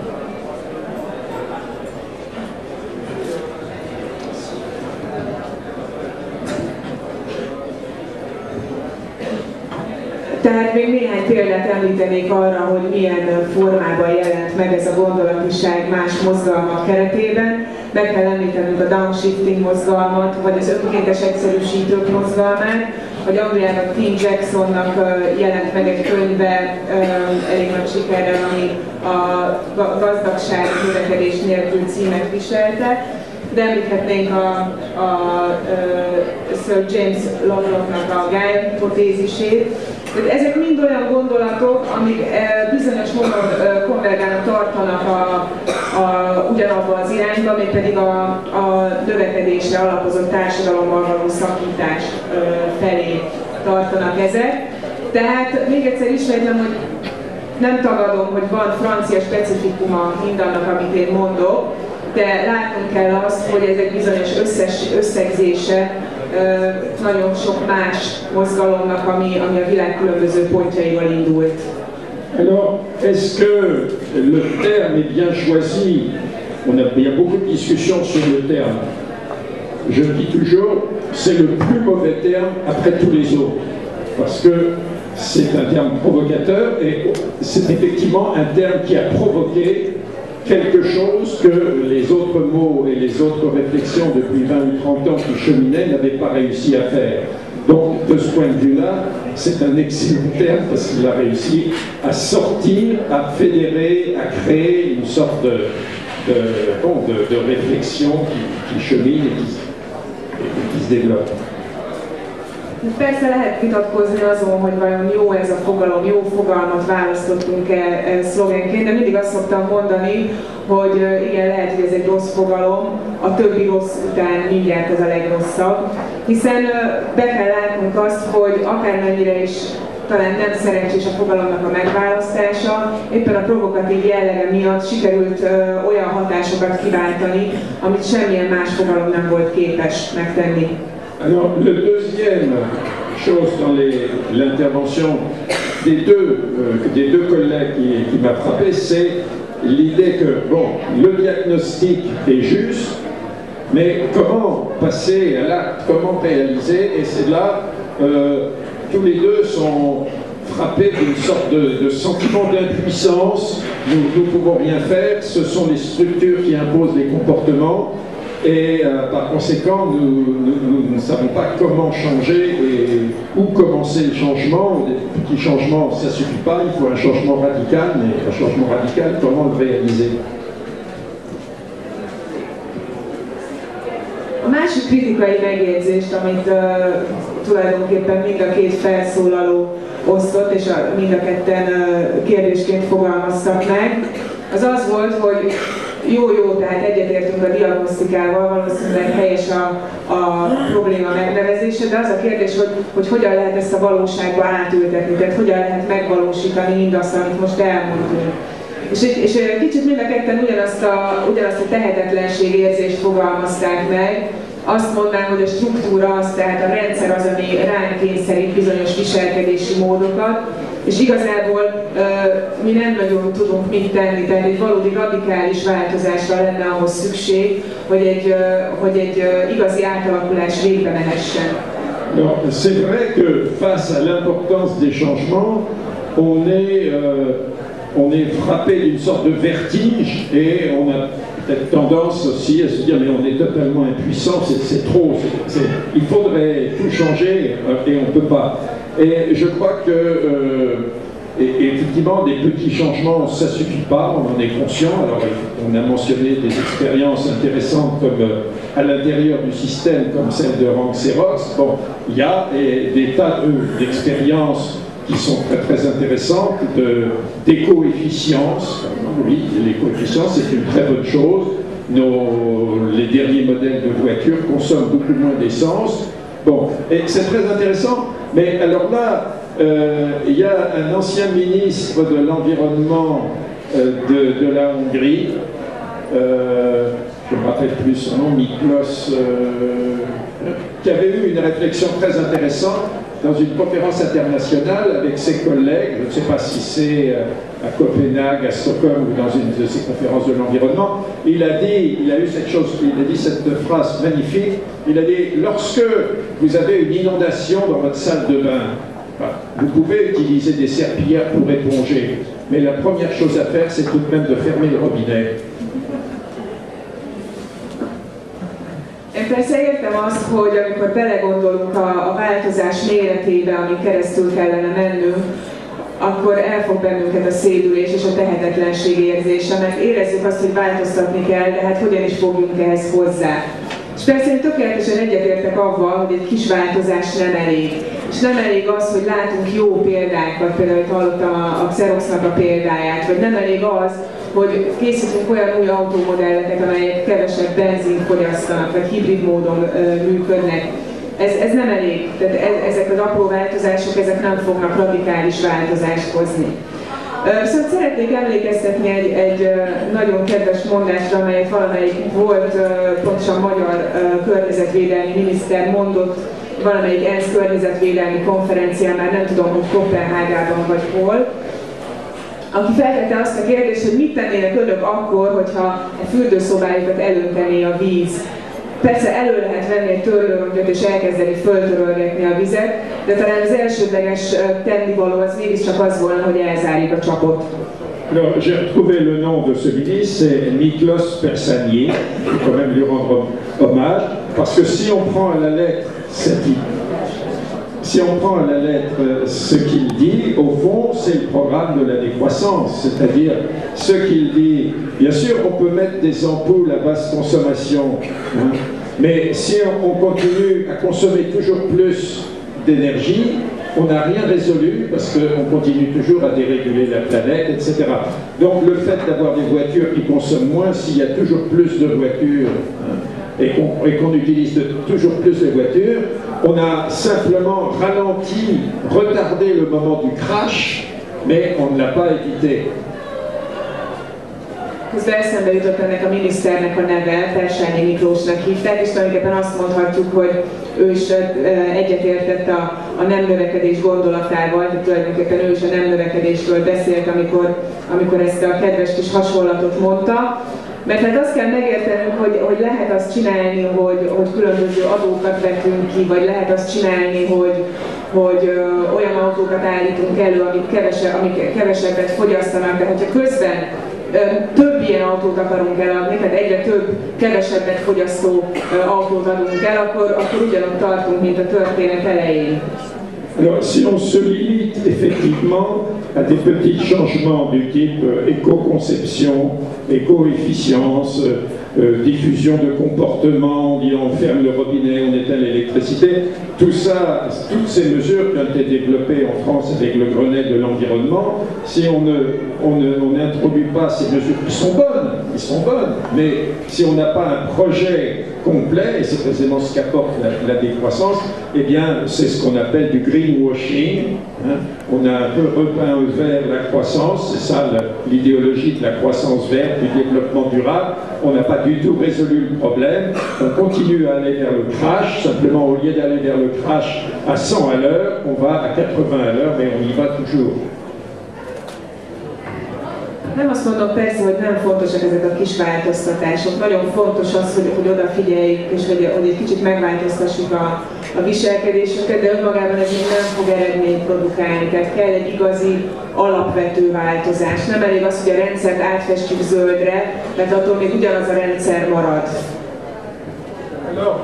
Tehát még néhány példát említenék arra, hogy milyen formában jelent meg ez a gondolatiság más mozgalmak keretében. Meg kell említenünk a downshifting mozgalmat, vagy az önkéntes egyszerűsítők mozgalmát, vagy Angliában Tim Jacksonnak jelent meg egy könyve elég nagy sikerrel, ami a gazdagság növekedés nélkül címet viselte. De említhetnénk a Sir James Lovelocknak a GIEC hipotézisét. Ezek mind olyan gondolatok, amik bizonyos módon konvergálnak, tartanak ugyanabba az irányba, mégpedig a növekedésre alapozott társadalommal való szakítás felé tartanak ezek. Tehát még egyszer ismétlem, hogy nem tagadom, hogy van francia specifikuma mindannak, amit én mondok, de látnunk kell azt, hogy ezek bizonyos összegzése nagyon sok más mozgalomnak, ami a világ különböző pontjaival indult. Alors, est-ce que le terme est bien choisi? Il y a beaucoup de discussions sur le terme. Je dis toujours, c'est le plus mauvais terme après tous les autres. Parce que c'est un terme provocateur et c'est effectivement un terme qui a provoqué quelque chose que les autres mots et les autres réflexions depuis 20 ou 30 ans qui cheminaient n'avaient pas réussi à faire. Donc, de ce point de vue-là, c'est un excellent terme parce qu'il a réussi à sortir, à fédérer, à créer une sorte de réflexion qui chemine et qui se développe. Persze lehet vitatkozni azon, hogy vajon jó ez a fogalom, jó fogalmat választottunk-e szlogenként, de mindig azt szoktam mondani, hogy igen, lehet, hogy ez egy rossz fogalom, a többi rossz után mindjárt ez a legrosszabb. Hiszen be kell látnunk azt, hogy akármennyire is talán nem szerencsés a fogalomnak a megválasztása, éppen a provokatív jellege miatt sikerült olyan hatásokat kiváltani, amit semmilyen más fogalom nem volt képes megtenni. Alors, la deuxième chose dans l'intervention des deux collègues qui m'a frappé, c'est l'idée que, bon, le diagnostic est juste, mais comment passer à l'acte, comment réaliser, et c'est là, tous les deux sont frappés d'une sorte de sentiment d'impuissance, nous ne pouvons rien faire, ce sont les structures qui imposent les comportements, et par conséquent, nous ne savons pas comment changer où commencer le changement, des petits changements, ça ne suffit pas, il faut un changement radical, mais un changement radical, comment le réaliser? A másik kritikai megjegyzést, amit tulajdonképpen mind a két felszólaló osztott, és mind a ketten kérdésként fogalmaztak meg, az az volt, hogy jó-jó, tehát egyetértünk a diagnosztikával, valószínűleg helyes a probléma megnevezése, de az a kérdés, hogy hogyan lehet ezt a valóságba átültetni, tehát hogyan lehet megvalósítani mindazt, amit most elmondtunk. És kicsit mind a ketten ugyanazt a tehetetlenség érzést fogalmazták meg, azt mondanám, hogy a struktúra az, tehát a rendszer az, ami ránk kényszerít bizonyos viselkedési módokat, és igazából mi nem nagyon tudunk mit tenni, tehát egy valódi radikális változásra lenne ahhoz szükség, hogy egy igazi átalakulás végbe mehessen. C'est vrai que face à l'importance des changements, on est frappé d'une sorte de vertige et on a peut-être tendance aussi à se dire mais on est totalement impuissant, c'est trop, il faudrait tout changer et on ne peut pas. Et je crois que, effectivement, des petits changements, ça ne suffit pas, on en est conscient. Alors, on a mentionné des expériences intéressantes comme à l'intérieur du système, comme celle de Rank Xerox. Bon, il y a des tas d'expériences qui sont très, très intéressantes, d'éco-efficience. Oui, l'éco-efficience, c'est une très bonne chose. Les derniers modèles de voitures consomment beaucoup moins d'essence. Bon, et c'est très intéressant, mais alors là, il y a un ancien ministre de l'Environnement de la Hongrie, je ne me rappelle plus son nom, Miklós, qui avait eu une réflexion très intéressante dans une conférence internationale avec ses collègues, je ne sais pas si c'est à Copenhague, à Stockholm ou dans une de ces conférences de l'environnement, il a dit cette phrase magnifique, il a dit « Lorsque vous avez une inondation dans votre salle de bain, vous pouvez utiliser des serpillères pour éponger, mais la première chose à faire, c'est tout de même de fermer le robinet. » Én persze értem azt, hogy amikor belegondolunk a változás méretébe, amin keresztül kellene mennünk, akkor elfog bennünket a szédülés és a tehetetlenség érzése, mert érezzük azt, hogy változtatni kell, de hát hogyan is fogjunk ehhez hozzá. És persze én tökéletesen egyetértek avval, hogy egy kis változás nem elég. És nem elég az, hogy látunk jó példákat, például itt hallottam a Xeroxnak a példáját, vagy nem elég az, hogy készítünk olyan új autómodelleket, amelyek kevesebb benzint fogyasztanak, vagy hibrid módon működnek. Ez nem elég, tehát ezek az apró változások, ezek nem fognak radikális változást hozni. Viszont szeretnék emlékeztetni egy nagyon kedves mondásra, amelyet valamelyik volt, pontosan magyar környezetvédelmi miniszter mondott, valamelyik ENSZ környezetvédelmi konferencián, már nem tudom, hogy Kopenhágában vagy hol, aki feltette azt a kérdést, hogy mit tennének önök akkor, hogyha a fürdőszobájukat előtené a víz. Persze elő lehet venni egy törlőrömköt és elkezdeni föltörölgetni a vizet, de talán az elsődleges tennivaló az mégiscsak az volna, hogy elzárjuk a csapot. Alors, j'ai retrouvé le nom de ce ministre, c'est Nicolas Persányi, il faut quand même lui rendre hommage, parce que si on prend à la lettre ce qu'il dit, au fond, c'est le programme de la décroissance, c'est-à-dire ce qu'il dit. Bien sûr, on peut mettre des ampoules à basse consommation, hein, mais si on continue à consommer toujours plus d'énergie, on n'a rien résolu parce qu'on continue toujours à déréguler la planète, etc. Donc le fait d'avoir des voitures qui consomment moins, s'il y a toujours plus de voitures, hein, et qu'on utilise toujours plus les voitures, on a simplement ralenti, retardé le moment du crash, mais on ne l'a pas évité. Közben eszembe jutott ennek a miniszternek a neve, Persányi Miklósnak hívták, és tulajdonképpen azt mondhatjuk, hogy ő is egyetértett a nem növekedés gondolatával, tehát tulajdonképpen ő is a nem növekedésről beszélt, amikor ezt a kedves kis hasonlatot mondta. Mert hát azt kell megértenünk, hogy lehet azt csinálni, hogy különböző adókat vetünk ki, vagy lehet azt csinálni, hogy olyan autókat állítunk elő, amik kevesebbet fogyasztanak, de hogyha közben több ilyen autót akarunk eladni, tehát egyre több, kevesebbet fogyasztó autót adunk el, akkor ugyanott tartunk, mint a történet elején. Alors, si on se limite effectivement à des petits changements du type éco-conception, éco-efficience, diffusion de comportements, on ferme le robinet, on éteint l'électricité, tout ça, toutes ces mesures qui ont été développées en France avec le Grenelle de l'environnement, si on n'introduit pas ces mesures qui sont bonnes, mais si on n'a pas un projet complet, et c'est précisément ce qu'apporte la décroissance, eh bien c'est ce qu'on appelle du greenwashing, hein. On a un peu repeint au vert la croissance, c'est ça l'idéologie de la croissance verte, du développement durable. On n'a pas du tout résolu le problème, on continue à aller vers le crash, simplement au lieu d'aller vers le crash à 100 à l'heure, on va à 80 à l'heure, mais on y va toujours. Nem azt mondom persze, hogy nem fontosak ezek a kis változtatások. Nagyon fontos az, hogy odafigyeljük, és hogy egy kicsit megváltoztassuk a viselkedésünket, de önmagában ez még nem fog eredményt produkálni. Tehát kell egy igazi, alapvető változás. Nem elég az, hogy a rendszert átfestjük zöldre, mert attól még ugyanaz a rendszer marad. Alors,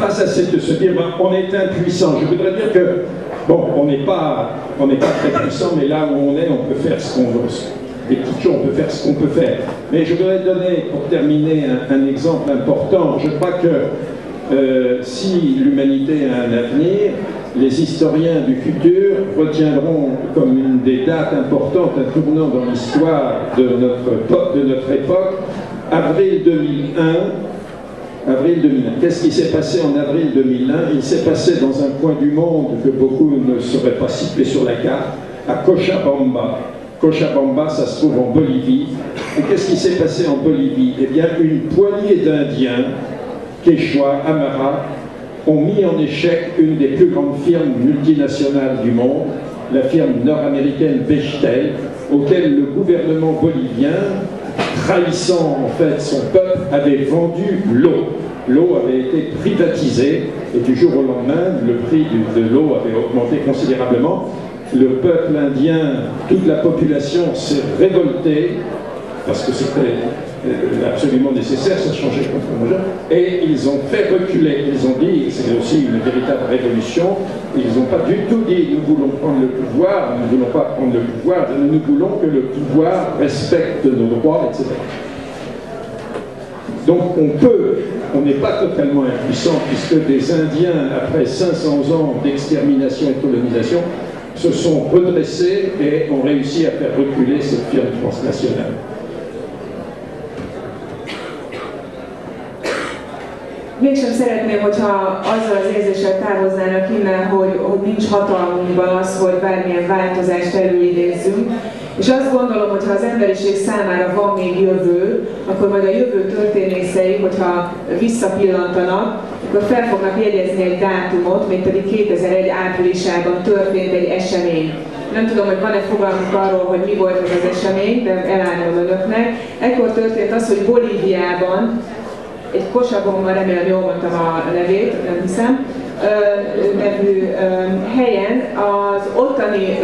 face à ce dire, on est impuissant. Je voudrais dire que, bon, on n'est pas très puissant, mais là où on est, on peut faire ce qu'on veut. Les petites choses, on peut faire ce qu'on peut faire. Mais je voudrais donner, pour terminer, un exemple important. Je crois que si l'humanité a un avenir, les historiens du futur retiendront comme une des dates importantes, un tournant dans l'histoire de notre époque, avril 2001. Avril 2001. Qu'est-ce qui s'est passé en avril 2001? Il s'est passé dans un coin du monde que beaucoup ne sauraient pas situer sur la carte, à Cochabamba. Cochabamba, ça se trouve en Bolivie. Et qu'est-ce qui s'est passé en Bolivie? Eh bien, une poignée d'Indiens, Quechua, Amara, ont mis en échec une des plus grandes firmes multinationales du monde, la firme nord-américaine Bechtel, auquel le gouvernement bolivien, trahissant en fait son peuple, avait vendu l'eau. L'eau avait été privatisée et du jour au lendemain, le prix de l'eau avait augmenté considérablement. Le peuple indien, toute la population s'est révoltée parce que c'était absolument nécessaire, ça changeait complètement, et ils ont fait reculer, ils ont dit, c'est aussi une véritable révolution, ils n'ont pas du tout dit nous voulons prendre le pouvoir, nous ne voulons pas prendre le pouvoir, nous voulons que le pouvoir respecte nos droits, etc. Donc on n'est pas totalement impuissant puisque des Indiens, après 500 ans d'extermination et colonisation, se sont redressés et ont réussi à faire reculer cette firme transnationale. Mégsem szeretném, hogyha azzal az érzéssel távoznának innen, hogy nincs hatalmunkban az, hogy bármilyen változást előidézzünk. És azt gondolom, hogy ha az emberiség számára van még jövő, akkor majd a jövő történészei, hogyha visszapillantanak, akkor fel fognak jegyezni egy dátumot, mégpedig 2001 áprilisában történt egy esemény. Nem tudom, hogy van-e fogalmuk arról, hogy mi volt az esemény, de elárulom önöknek. Ekkor történt az, hogy Bolíviában egy Cochabamba, remélem jól mondtam a nevét, nem hiszem, nevű helyen az ottani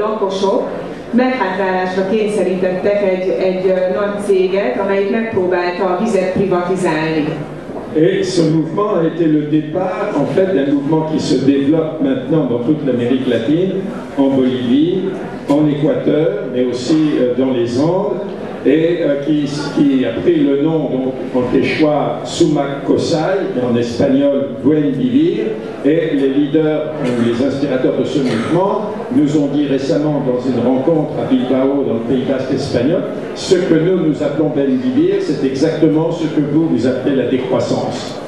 lakosok meghátrálásra kényszerítettek egy nagy céget, amelyik megpróbálta a vizet privatizálni. Et ce mouvement a été le départ, en fait, d'un mouvement qui se développe maintenant dans toute l'Amérique latine, en Bolivie, en Équateur, mais aussi dans les Andes, et qui a pris le nom donc, en quechua Sumac Kosai, en espagnol buen vivir, et les leaders, les inspirateurs de ce mouvement nous ont dit récemment dans une rencontre à Bilbao, dans le Pays Basque espagnol, ce que nous appelons buen vivir, c'est exactement ce que vous appelez la décroissance.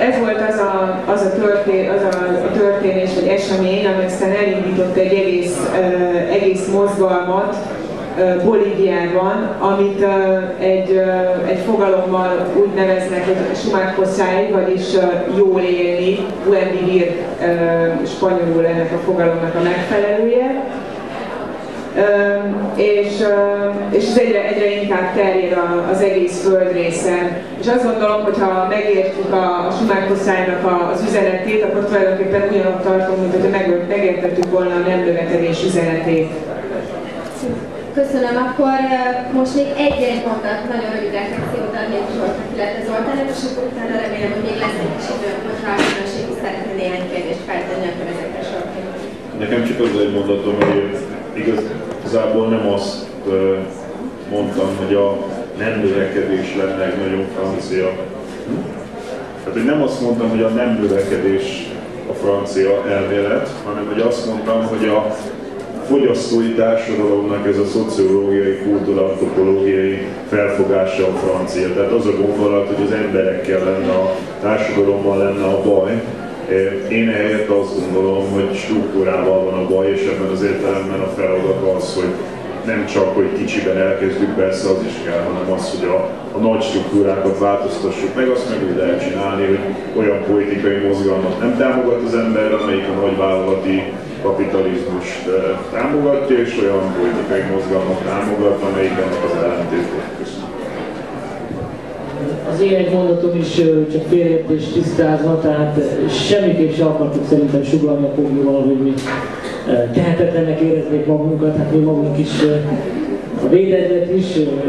Ez volt az a történés, vagy esemény, ami aztán elindított egy egész mozgalmat Bolíviában, amit egy fogalommal úgy neveznek, hogy sumákoszáj, vagyis jól élni, buen vivir spanyolul ennek a fogalomnak a megfelelője. És ez egyre inkább terjed az egész földrészen. És azt gondolom, hogy ha megértjük a sumákoszájnak az üzenetét, akkor tulajdonképpen ugyanott tartunk, mint hogyha megértettük volna a nem növekedés üzenetét. Köszönöm, akkor most még egy-egy mondat, nagyon rövid reflexiót adnék Zsoltnak, illetve Zoltának, és akkor utána remélem, hogy még lesz egy kis időnk, hogyha a különbségük szeretne néhány kérdést feltenni, akkor ezekre sorban. Nekem csak az egy mondatom, hogy igazából nem azt mondtam, hogy a nem növekedés lenne egy nagyon francia. Tehát, hogy nem azt mondtam, hogy a nem növekedés a francia elmélet, hanem hogy azt mondtam, hogy a fogyasztói társadalomnak ez a szociológiai, kultúrantropológiai felfogása a francia. Tehát az a gondolat, hogy az emberekkel lenne, a társadalommal lenne a baj. Én ehelyett azt gondolom, hogy struktúrával van a baj, és ebben az értelemben a feladat az, hogy nem csak, hogy kicsiben elkezdjük, persze az is kell, hanem az, hogy a nagy struktúrákat változtassuk meg, azt meg úgy lehet csinálni, hogy olyan politikai mozgalmat nem támogat az ember, amelyik a nagyvállalati kapitalizmust támogatja, és olyan politikai mozgalmat támogat, amelyik ennek az ellentétét. Köszönöm. Az én egy mondatom is csak félreértést tisztázva, tehát semmiképp se akartuk szerintem sugallni a foglyóval, hogy mi tehetetlennek éreznék magunkat, hát mi magunk is a védegylet is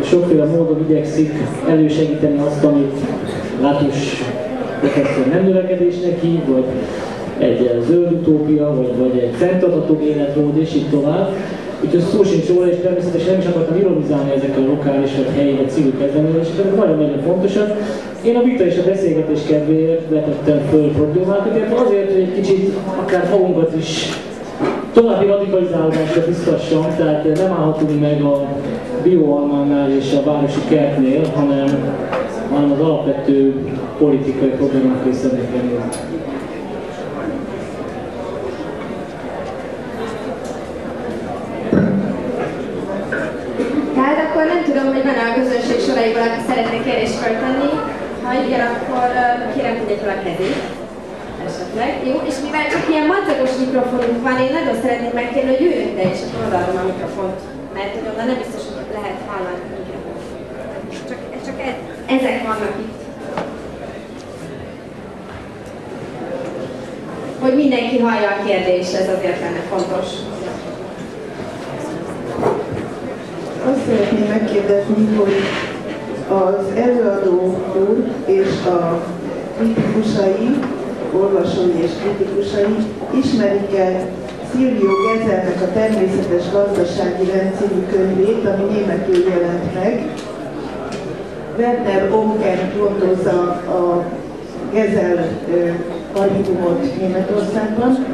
sokféle módon igyekszik elősegíteni azt, amit Latouche professzor nem növekedésnek hív, vagy egy zöld utópia, vagy egy fenntartható életmód, és így tovább. Úgyhogy szó sincs róla, és természetesen nem is akartam ironizálni ezekkel a lokális, vagy helyi, vagy civil kezdeményezésekkel, nagyon-nagyon fontosak. Én a vita és a beszélgetés kedvéért vetettem föl problémákat, illetve azért, hogy egy kicsit akár magunkat is további radikalizálódásra biztassam, tehát nem állhatunk meg a bioalmánál és a városi kertnél, hanem az alapvető politikai problémák részének lennél. Sorai valaki szeretne kérdést föltenni, ha igen, akkor kérem, hogy egy valaki kezét, esetleg. Jó, és mivel csak ilyen madzagos mikrofonunk van, én nagyon szeretném megkérni, hogy jöjjön ide és odaadom a mikrofont, mert onnan nem biztos, hogy lehet hallani a mikrofont. Csak ezek vannak itt. Hogy mindenki hallja a kérdést, ez azért lenne fontos. Azt szeretném megkérdezni, hogy az előadó úr és a kritikusai, olvasói és kritikusai ismerik-e Silvio Gesellnek a Természetes Gazdasági Rendszerű könyvét, ami németül jelent meg. Werner Onken gondozza a Gesell archívumot Németországban,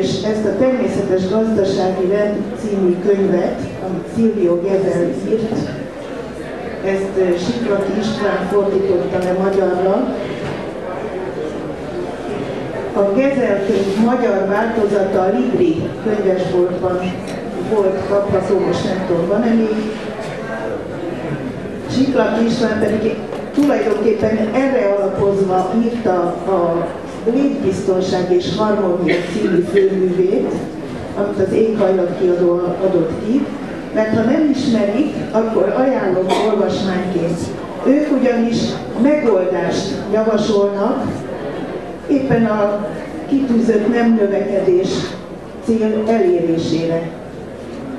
és ezt a Természetes Gazdasági Rend című könyvet, amit Silvio Gesell írt, ezt Siklaki István fordította le magyarra. A Gesell könyv magyar változata a Libri könyvesboltban volt kapható, most nem tudom, van-e még. Siklaki István pedig tulajdonképpen erre alapozva írta a Létbiztonság és Harmónia című főművét, amit az Éghajlat Kiadó adott ki, mert ha nem ismerik, akkor ajánlom olvasmányként. Ők ugyanis megoldást javasolnak, éppen a kitűzött nem növekedés cél elérésére.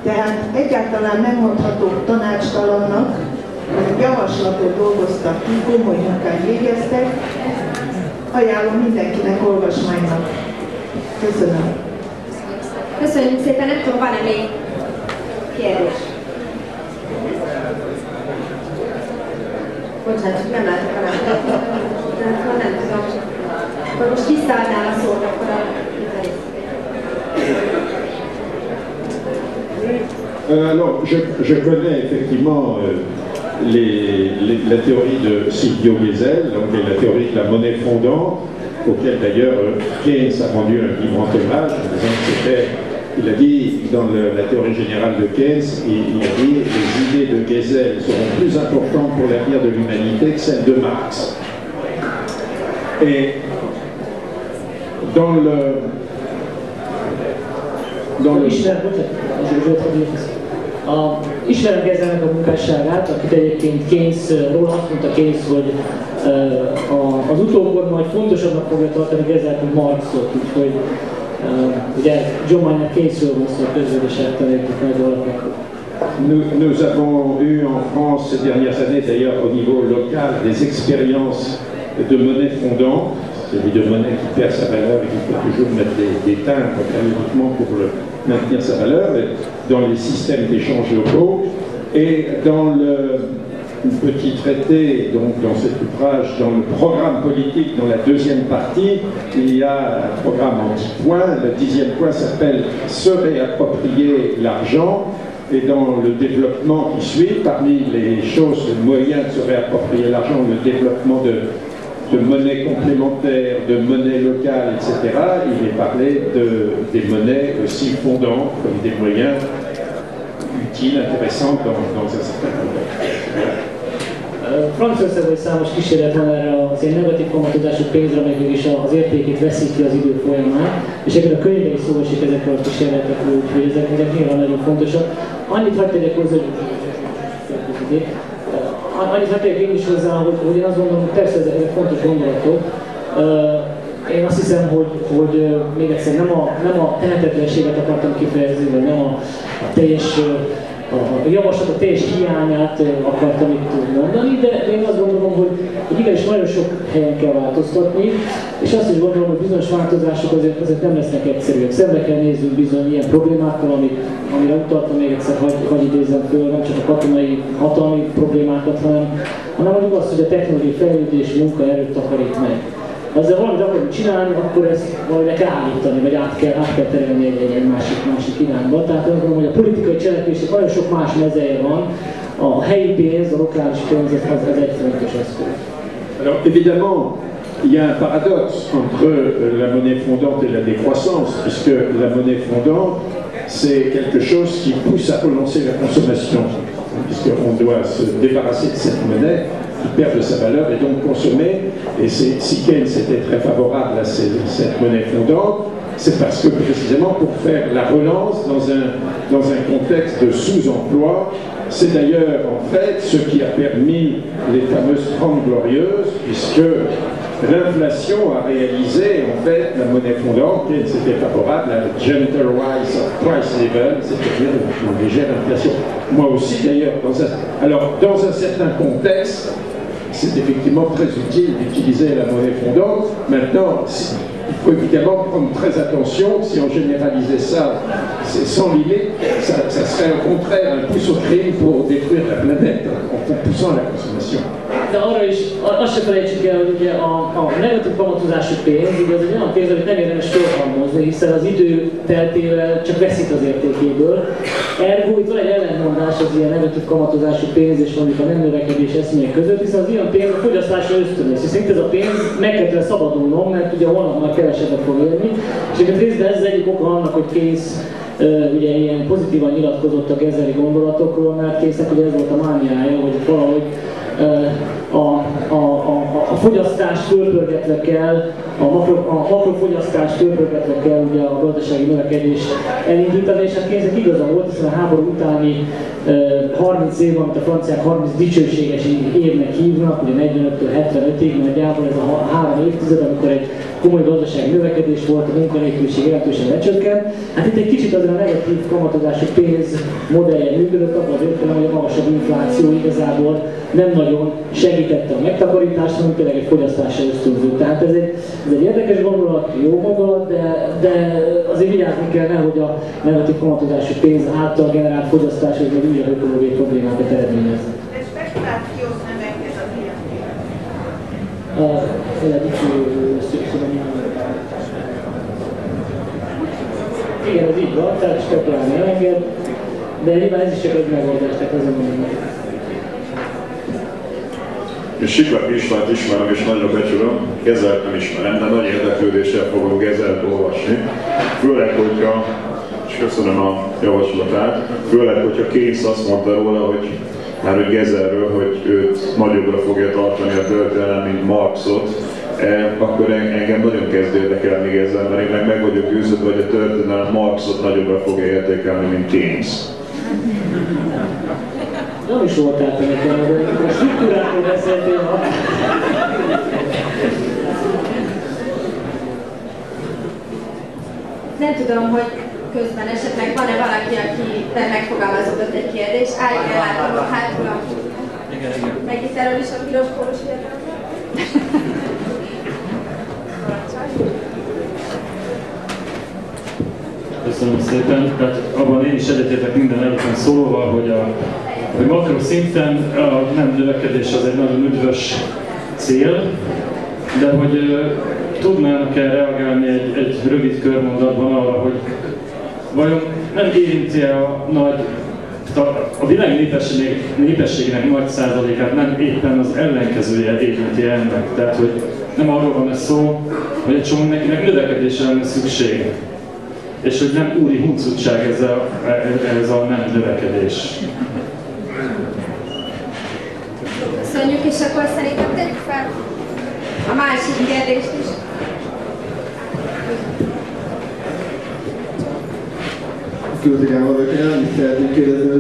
Tehát egyáltalán nem mondhatók tanácstalannak, mert javaslatot dolgoztak ki, komoly munkát végeztek. Ajánlom mindenkinek olvasmánynak. Köszönöm. Köszönjük szépen, nem tudom, van-e még kérdés? Bocsánat, csak nem látok a látokat. Nem tudom, csak... Akkor most visszaadnál a szót, akkor a... Non, je connais effectivement... la théorie de Silvio Gesell, donc la théorie de la monnaie fondante, auquel d'ailleurs Keynes a rendu un livre en hommage, en disant que c'était, il a dit dans la théorie générale de Keynes, il a dit les idées de Gesell seront plus importantes pour l'avenir de l'humanité que celles de Marx. Et dans le ismerem Gesellnek a munkásságát, akit egyébként Keynes-ról azt mondta Keynes, hogy az utókor majd fontosabbnak fogja tartani Gesell, mint Marxot. Úgyhogy ugye John Maynard Keynes-ről van szó a közvélemény által értett nagy alapnak. Nous avons eu en France ces dernières années, d'ailleurs au niveau local, des expériences de monnaie fondante, celui de monnaie qui perd sa valeur et qui peut toujours mettre des timbres uniquement pour maintenir sa valeur, dans les systèmes d'échanges locaux. Et dans le petit traité, donc dans cet ouvrage, dans le programme politique, dans la deuxième partie, il y a un programme en 10 points. Le 10e point s'appelle « Se réapproprier l'argent ». Et dans le développement qui suit, parmi les choses, les moyens de se réapproprier l'argent, le développement de monnaies complémentaires, de monnaies locales, etc., il est parlé des monnaies aussi fondantes comme des moyens utiles, intéressants dans un certain contexte. Franciaországban számos kísérlet van erre az ilyen negatív kamatozású pénzre, meg mégis az értékét veszik ki az idő folyamán, és ebben a könyvben is szó esik ezekről a kísérletekről, úgyhogy ezek nyilván nagyon fontosak. Annyit hadd tegyek hozzá, hogy annyit hadd tegyek én is hozzá, hogy én azt gondolom, hogy persze ezek fontos gondolatok. Én azt hiszem, hogy még egyszer nem a tehetetlenséget akartam kifejezni, vagy nem a teljes a javaslatot teljes hiányát akartam itt mondani, de én azt gondolom, hogy igenis nagyon sok helyen kell változtatni, és azt is gondolom, hogy bizonyos változások azért nem lesznek egyszerűek. Szembe kell néznünk bizony ilyen problémákkal, amire utaltam, még egyszer hadd idézem föl, nem csak a katonai, hatalmi problémákat, hanem mondjuk azt, hogy a technológiai fejlődés munkaerőt takarít meg. Azzal valamit akarunk csinálni, akkor ezt valahogy kell állítani, vagy át kell terelni egy másik irányba. Tehát azt gondolom, hogy a politikai cselekvésnek nagyon sok más mezeje van. A helyi pénz, a lokális pénz, ez egy fontos eszköz. Alors évidemment, il y a un paradoxe entre la monnaie fondante et la décroissance, puisque la monnaie fondante, c'est quelque chose qui pousse à relancer la consommation, puisqu'on doit se débarrasser de cette monnaie qui perd de sa valeur et donc consommer. Et si Keynes était très favorable à cette monnaie fondante, c'est parce que précisément pour faire la relance dans un contexte de sous-emploi, c'est d'ailleurs en fait ce qui a permis les fameuses 30 glorieuses, puisque l'inflation a réalisé en fait la monnaie fondante, Keynes était favorable à la gentle rise of price level, c'est-à-dire une légère inflation. Moi aussi d'ailleurs, dans un certain contexte, c'est effectivement très utile d'utiliser la monnaie fondante. Maintenant, il faut évidemment prendre très attention, si on généralisait ça sans limite, ça serait au contraire un pouce au crime pour détruire la planète en poussant la consommation. De arra is, azt se felejtsük el, hogy ugye a negatív kamatozású pénz, ugye az egy olyan pénz, amit nem érdemes sorhalmozni, hiszen az idő teltével csak veszít az értékéből. Ergo itt van egy ellentmondás az ilyen negatív kamatozású pénz és mondjuk a nem növekedés eszmények között, hiszen az ilyen pénz a fogyasztásra ösztönöz, hiszen itt ez a pénz meg kell szabadulnom, mert ugye holnap már kevesebbet fog élni, és egyébként részben ez az egyik oka annak, hogy Keynes ugye ilyen pozitívan nyilatkozott a gezeli gondolatokról, mert Keynesnek ugye ez volt a mániája, hogy valahogy a fogyasztást fölpörgetve kell, a makrofogyasztást fölpörgetve kell ugye a gazdasági növekedést elindítani, és hát Keynesnek igaza volt, hiszen a háború utáni 30 év, amit a franciák 30 dicsőséges évnek hívnak, ugye 45-től 75-ig, nagyjából ez a 3 évtized, amikor egy komoly gazdasági növekedés volt, a munkanélküliség jelentősen lecsökkent. Hát itt egy kicsit azért a negatív kamatozású pénz modellje működött, abban az értelemben, hogy a magasabb infláció igazából nem nagyon segítette a megtakarítást, hanem tényleg egy fogyasztásra ösztönző. Tehát ez egy érdekes gondolat, jó gondolat, de azért vigyázni kell, nehogy a negatív kamatozású pénz által generált fogyasztás az egy újabb ökológiai problémákat eredményez. Elle a dit que ce moment-là. Igen, az így van, tehát spekuláni elenged, de nyilván ez is csak egy megoldás, tehát az a mondani. És Siklaki Istvánt ismerem és nagyra becsülöm, Gessellt nem ismerem, de nagy érdeklődéssel fogom Gessellt olvasni. Főleg, hogyha, és köszönöm a javaslatát, főleg, hogyha Keynes azt mondta róla, hogy már hogy Gesellről, hogy őt nagyobbra fogja tartani a történelem, mint Marxot, akkor engem nagyon kezd érdekelni Gesell, mert én meg vagyok győződve, hogy a történelem Marxot nagyobbra fogja értékelni, mint Keynes. Nem is voltál nekem, de a struktúrákról beszéltél ma. Nem tudom, hogy közben esetleg van-e valaki, aki megfogalmazódott egy kérdés? Állj el, látom, hátul a... Igen, igen. Megint erről is a piros kóros értelme? Köszönöm szépen. Tehát abban én is egyetértek minden előttem szólóval, hogy a makro szinten a nem növekedés az egy nagyon üdvös cél, de hogy tudnának-e reagálni egy rövid körmondatban arra, hogy vajon nem érinti-e a világ népességének nagy százalékát, nem éppen az ellenkezője érinti ennek. Tehát, hogy nem arról van ez szó, hogy egy csomó nekinek növekedésre lenne szükség. És hogy nem úri huncutság ez a nem növekedés. Köszönjük, és akkor szerintem tegyük fel a másik kérdést is. Küldigán valójában én annyit szeretném kérdezni,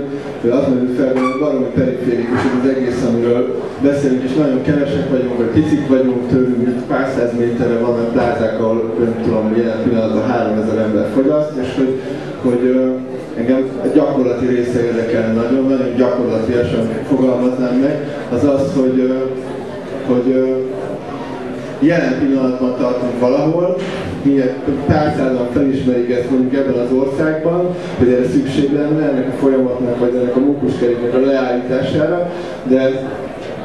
hogy azt mondjuk fel, hogy valami periférikus az egész, amiről beszélünk, és nagyon kevesek vagyunk, vagy picik vagyunk, tőlünk pár száz méterre vannak plázák, ahol nem tudom, hogy jelen pillanatban 3000 ember fogyaszt, és hogy engem a gyakorlati része érdekel nagyon, nagyon gyakorlatilag fogalmaznám meg, az az, hogy jelen pillanatban tartunk valahol, milyen pár százan felismerik ezt mondjuk ebben az országban, hogy erre szükség lenne, ennek a folyamatnak, vagy ennek a mókuskeréknek a leállítására, de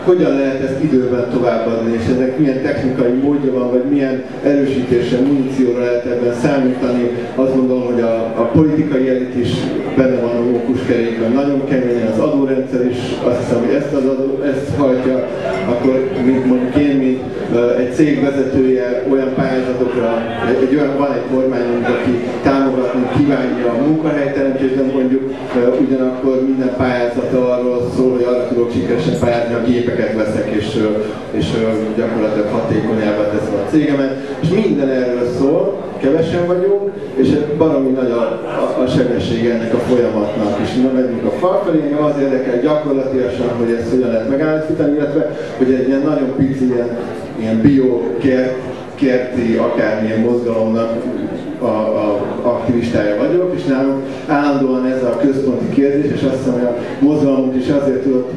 hogyan lehet ezt időben továbbadni, és ennek milyen technikai módja van, vagy milyen erősítésre, munícióra lehet ebben számítani. Azt gondolom, hogy a politikai elit is benne van a mókuskerékben, nagyon keményen az adórendszer is, azt hiszem, hogy ezt hajtja, akkor mint mondjuk én, mint egy cég vezetője olyan pályázatokra, van egy kormányunk, aki támogatni kívánja a munkahelyteremtést, de mondjuk ugyanakkor minden pályázata arról szól, hogy arra tudok sikeresen pályázni, a gépeket veszek, és gyakorlatilag hatékonyabbá teszem a cégemet. És minden erről szól, kevesen vagyunk, és baromi nagy a sebessége ennek a folyamatnak. És nem megyünk a fal felé, engem az érdekel gyakorlatilag, hogy ezt hogyan lehet megállítani, illetve hogy egy ilyen nagyon pici, ilyen biokerti, akármilyen mozgalomnak a aktivistája vagyok, és nálunk állandóan ez a központi kérdés, és azt hiszem, hogy a mozgalmunk is azért tudott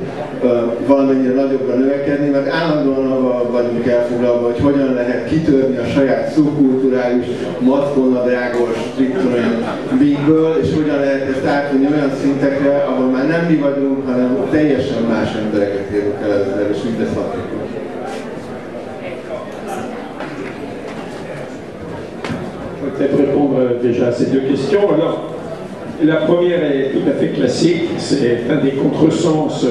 valamennyire nagyobbra növekedni, mert állandóan avval vagyunk elfoglalva, hogy hogyan lehet kitörni a saját szubkulturális, mackónadrágos striktorainkból, és hogyan lehet ezt átvinni olyan szintekre, ahol már nem mi vagyunk, hanem teljesen más embereket érünk el ezzel, és mindez hatékony. Peut-être répondre déjà à ces deux questions. Alors, la première est tout à fait classique, c'est un des contresens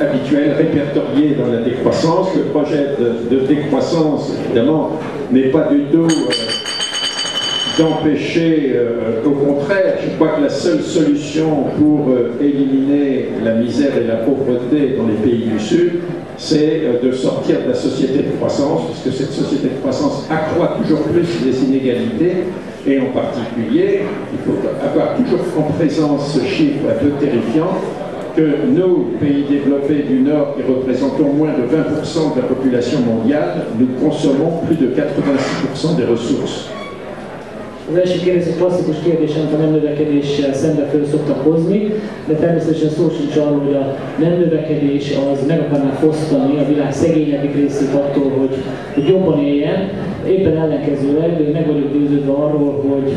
habituels répertoriés dans la décroissance. Le projet de décroissance, évidemment, n'est pas du tout d'empêcher, au contraire, je crois que la seule solution pour éliminer la misère et la pauvreté dans les pays du Sud, c'est de sortir de la société de croissance, puisque cette société de croissance accroît toujours plus les inégalités, et en particulier, il faut avoir toujours en présence ce chiffre un peu terrifiant, que nous, pays développés du Nord, qui représentons moins de 20% de la population mondiale, nous consommons plus de 86% des ressources. Az első kérdés egy klasszikus kérdés, amit a nem növekedéssel szembe föl szoktak hozni, de természetesen szó sincs arról, hogy a nem növekedés az meg akarná fosztani a világ szegényebbik részét attól, hogy jobban éljen. Éppen ellenkezőleg meg vagyok győződve arról, hogy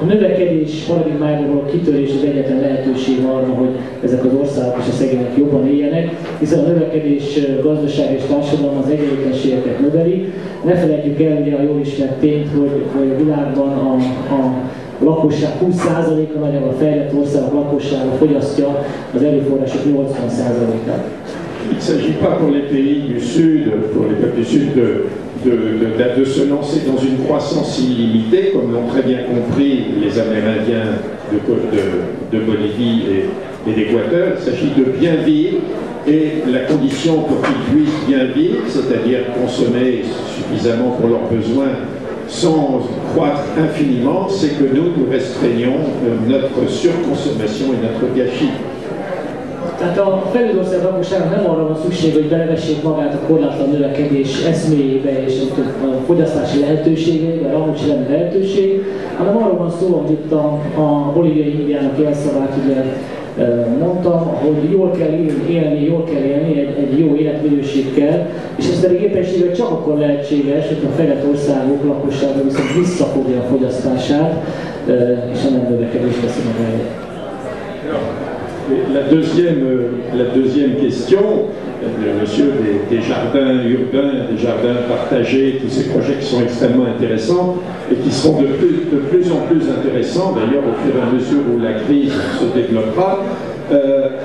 a növekedés paradigmájából való kitörés az egyetlen lehetőség arra, hogy ezek az országok és a szegények jobban éljenek, hiszen a növekedés, gazdaság és társadalom az egyenlőtlenségeket növeli. Ne felejtjük el ugye a jól ismert tényt, hogy a világban a lakosság 20%-a, nagyjából a fejlett országok lakossága fogyasztja az erőforrások 80%-át. Il ne s'agit pas pour les pays du Sud, pour les peuples du Sud, de se lancer dans une croissance illimitée, comme l'ont très bien compris les Amérindiens de Bolivie et d'Équateur. Il s'agit de bien vivre, et la condition pour qu'ils puissent bien vivre, c'est-à-dire consommer suffisamment pour leurs besoins sans croître infiniment, c'est que nous restreignons notre surconsommation et notre gâchis. Tehát a felüldország lakosságnak nem arra van szükség, hogy belevessék magát a korlátlan növekedés eszméjébe és a fogyasztási lehetőségeibe, arra hogy lenne lehetőség, hanem arra van szó, hogy itt a boliviai indiának jelszavát ugye mondtam, hogy jól kell élni, egy jó életminőségkel, és ez pedig éppenséggel csak akkor lehetséges, hogy a fejlett országok lakossága viszont visszafogja a fogyasztását, és a nem növekedést veszi magáért. La deuxième question, le monsieur des jardins urbains, des jardins partagés, tous ces projets qui sont extrêmement intéressants et qui seront de plus en plus intéressants, d'ailleurs au fur et à mesure où la crise se développera.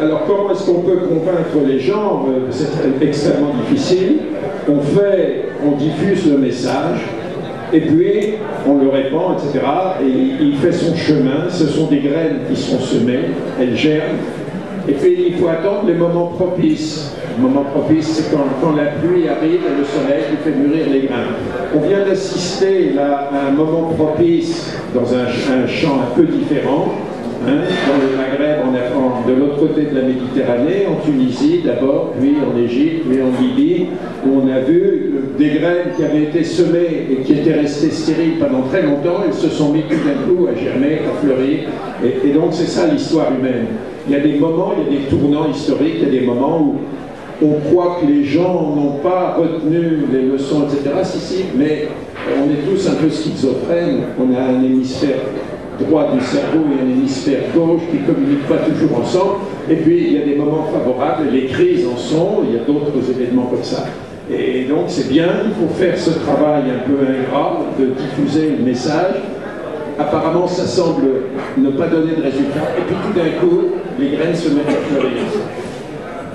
Alors comment est-ce qu'on peut convaincre les gens? C'est extrêmement difficile. On diffuse le message. Et puis, on le répand, etc. Et il fait son chemin. Ce sont des graines qui sont semées, elles germent. Et puis, il faut attendre les moments propices. Le moment propice, c'est quand la pluie arrive et le soleil qui fait mûrir les grains. On vient d'assister là à un moment propice dans un champ un peu différent. Hein, dans le Maghreb, de l'autre côté de la Méditerranée, en Tunisie d'abord, puis en Égypte, puis en Libye, où on a vu des graines qui avaient été semées et qui étaient restées stériles pendant très longtemps, elles se sont mises tout d'un coup à germer, à fleurir, et donc c'est ça l'histoire humaine. Il y a des moments, il y a des tournants historiques, il y a des moments où on croit que les gens n'ont pas retenu les leçons, etc. Si, si, mais on est tous un peu schizophrènes, on a un hémisphère droit du cerveau et un hémisphère gauche qui ne communiquent pas toujours ensemble, et puis il y a des moments favorables, les crises en sont, il y a d'autres événements comme ça. Et donc c'est bien, il faut faire ce travail un peu ingrat de diffuser le message. Apparemment ça semble ne pas donner de résultat, et puis tout d'un coup, les graines se mettent à fleurir.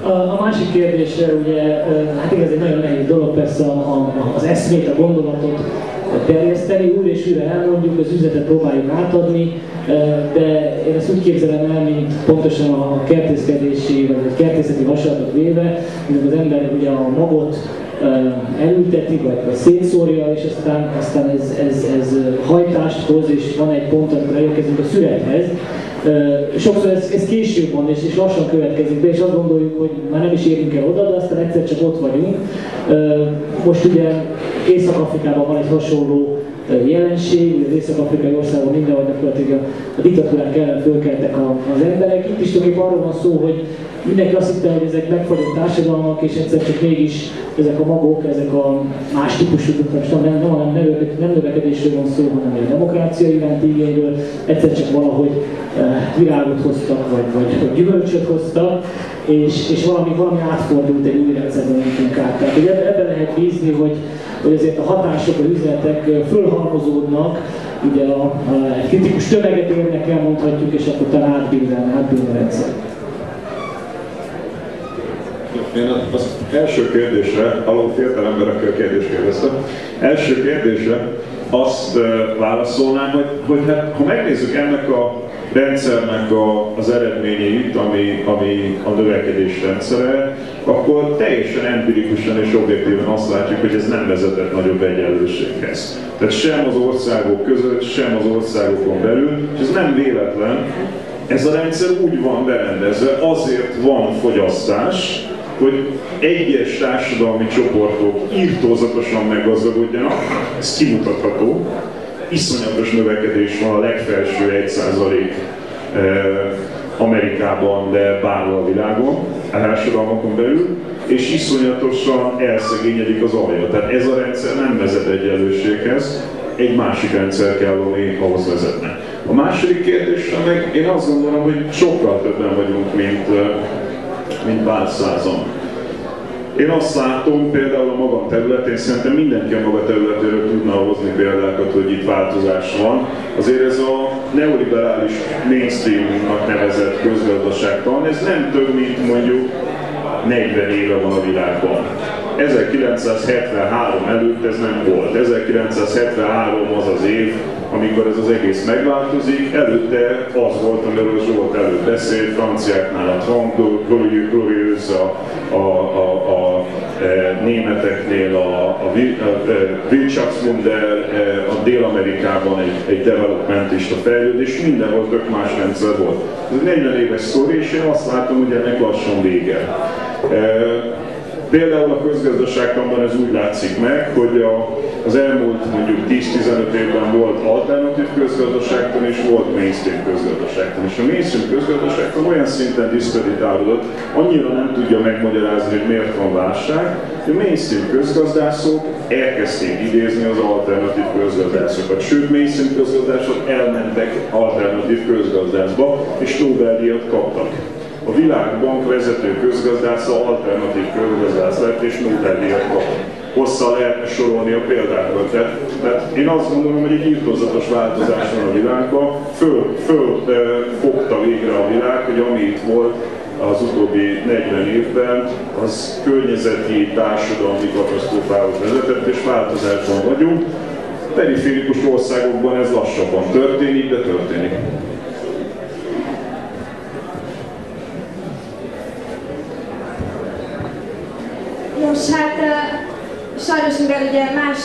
A másik kérdésre, ugye, hát igaz egy nagyon nehéz dolog persze az eszmét, a gondolatot terjeszteni, újra és újra elmondjuk, az üzletet próbáljuk átadni, de én ezt úgy képzelem el, mint pontosan a kertészkedési, vagy a kertészeti hasonlatot véve, mint az ember ugye a magot elülteti, vagy szétszórja, és aztán ez hajtást hoz, és van egy pont, amikor elérkezünk a szürethez. Sokszor ez később van, és lassan következik be, és azt gondoljuk, hogy már nem is érünk el oda, de aztán egyszer csak ott vagyunk. Most ugye Észak-Afrikában van egy hasonló jelenség, az észak-afrikai országban mindenhol gyakorlatilag a diktatúrák ellen fölkeltek az emberek. Itt is tulajdonképpen arról van szó, hogy mindenki azt hitte, hogy ezek megfagyott társadalmak, és egyszer csak mégis ezek a magok, ezek a más típusú, nem növekedésről van szó, hanem a demokrácia iránti igényről, egyszer csak valahogy virágot hoztak, vagy gyümölcsöt hoztak, és valami átfordult egy új rendszerben inkább. Tehát ebben lehet bízni, hogy azért a hatások, az üzletek fölhalmozódnak, ugye egy kritikus tömeget érnek el, mondhatjuk, és akkor talán átbírni a rendszer. Én az első kérdésre, alól fiatal emberekkel kérdést kérdeztem, első kérdésre azt válaszolnám, hogy hát, ha megnézzük ennek a rendszernek az eredményeit, ami a növekedés rendszere, akkor teljesen empirikusan és objektíven azt látjuk, hogy ez nem vezetett nagyobb egyenlőséghez. Tehát sem az országok között, sem az országokon belül, és ez nem véletlen. Ez a rendszer úgy van berendezve, azért van fogyasztás, hogy egyes társadalmi csoportok irtózatosan meggazdagodjanak, ez kimutatható, iszonyatos növekedés van a legfelső 1% Amerikában, de bárhol a világon, a társadalmakon belül, és iszonyatosan elszegényedik az alja. Tehát ez a rendszer nem vezet egyenlőséghez, egy másik rendszer kell, ami ahhoz vezetne. A második kérdésre meg én azt gondolom, hogy sokkal többen vagyunk, mint pár százan. Én azt látom, például a magam területén, szerintem mindenki a maga területéről tudna hozni példákat, hogy itt változás van. Azért ez a neoliberális mainstreamnak nevezett közgazdaságtan, ez nem több, mint mondjuk 40 éve van a világban. 1973 előtt ez nem volt. 1973 az az év, amikor ez az egész megváltozik, előtte az volt, amiről Zsolt előtt beszélt, franciáknál a Trump, Glorieux, a németeknél a Wirtschaftswunder, a Dél-Amerikában egy developmentista fejlődés, mindenhol tök más rendszer volt. Ez 40 éves sztori, és én azt látom, hogy ennek lassan vége. Például a közgazdaságtanban ez úgy látszik meg, hogy az elmúlt mondjuk 10-15 évben volt alternatív közgazdaságtan és volt mainstream közgazdaságtan. És a mainstream közgazdaságtan olyan szinten diszkreditálódott, annyira nem tudja megmagyarázni, hogy miért van válság, hogy a mainstream közgazdászok elkezdték idézni az alternatív közgazdászokat. Sőt, mainstream közgazdászok elmentek alternatív közgazdászba, és Nobel-díjat kaptak. A Világbank vezető közgazdásza alternatív közgazdász lett és Nobel-díjat kapott. Hosszal lehetne sorolni a példákat. Tehát én azt gondolom, hogy egy írtózatos változás van a világban. Fölfogta végre a világ, hogy ami itt volt az utóbbi 40 évben, az környezeti, társadalmi katasztrófához vezetett, és változásban vagyunk. Periférikus országokban ez lassabban történik, de történik. Nos, hát sajnos, mivel ugye más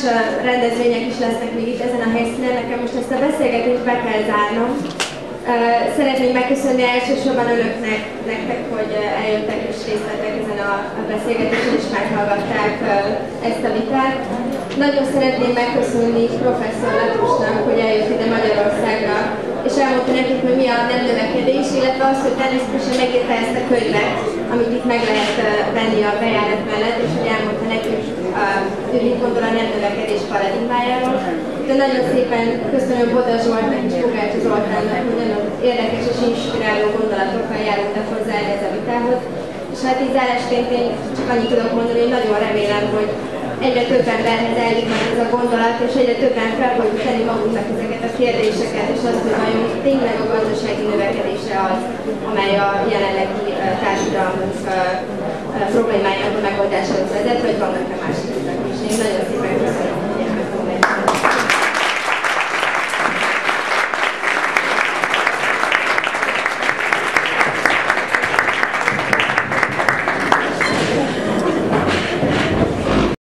rendezvények is lesznek még itt ezen a helyszínen, nekem most ezt a beszélgetést be kell zárnom. Szeretnék megköszönni elsősorban önöknek, nektek, hogy eljöttek és részt vettek ezen a beszélgetésen, és meghallgatták ezt a vitát. Nagyon szeretném megköszönni professzor Latousnak, hogy eljött ide Magyarországra, és elmondta nekünk, hogy mi a nem növekedés, illetve az, hogy természetesen megírta ezt a könyvet, amit itt meg lehet venni a bejárat mellett, és hogy elmondta nekünk, ő mit gondol a nem növekedés paradigmájáról. De nagyon szépen köszönöm Boda Zsoltnak és Pogátsa Zoltánnak, hogy nagyon érdekes és inspiráló gondolatokkal járultak hozzá ehhez a vitához. És hát így zárásként én csak annyit tudok mondani, hogy nagyon remélem, hogy egyre több emberhez eljutnak ez a gondolat, és egyre többen fel fogjuk tenni magunknak ezeket a kérdéseket, és azt, hogy vajon tényleg a gazdasági növekedése az, amely a jelenlegi társadalmunk problémájának megoldásához vezet, vagy vannak a másik utak is. Én nagyon szépen köszönöm.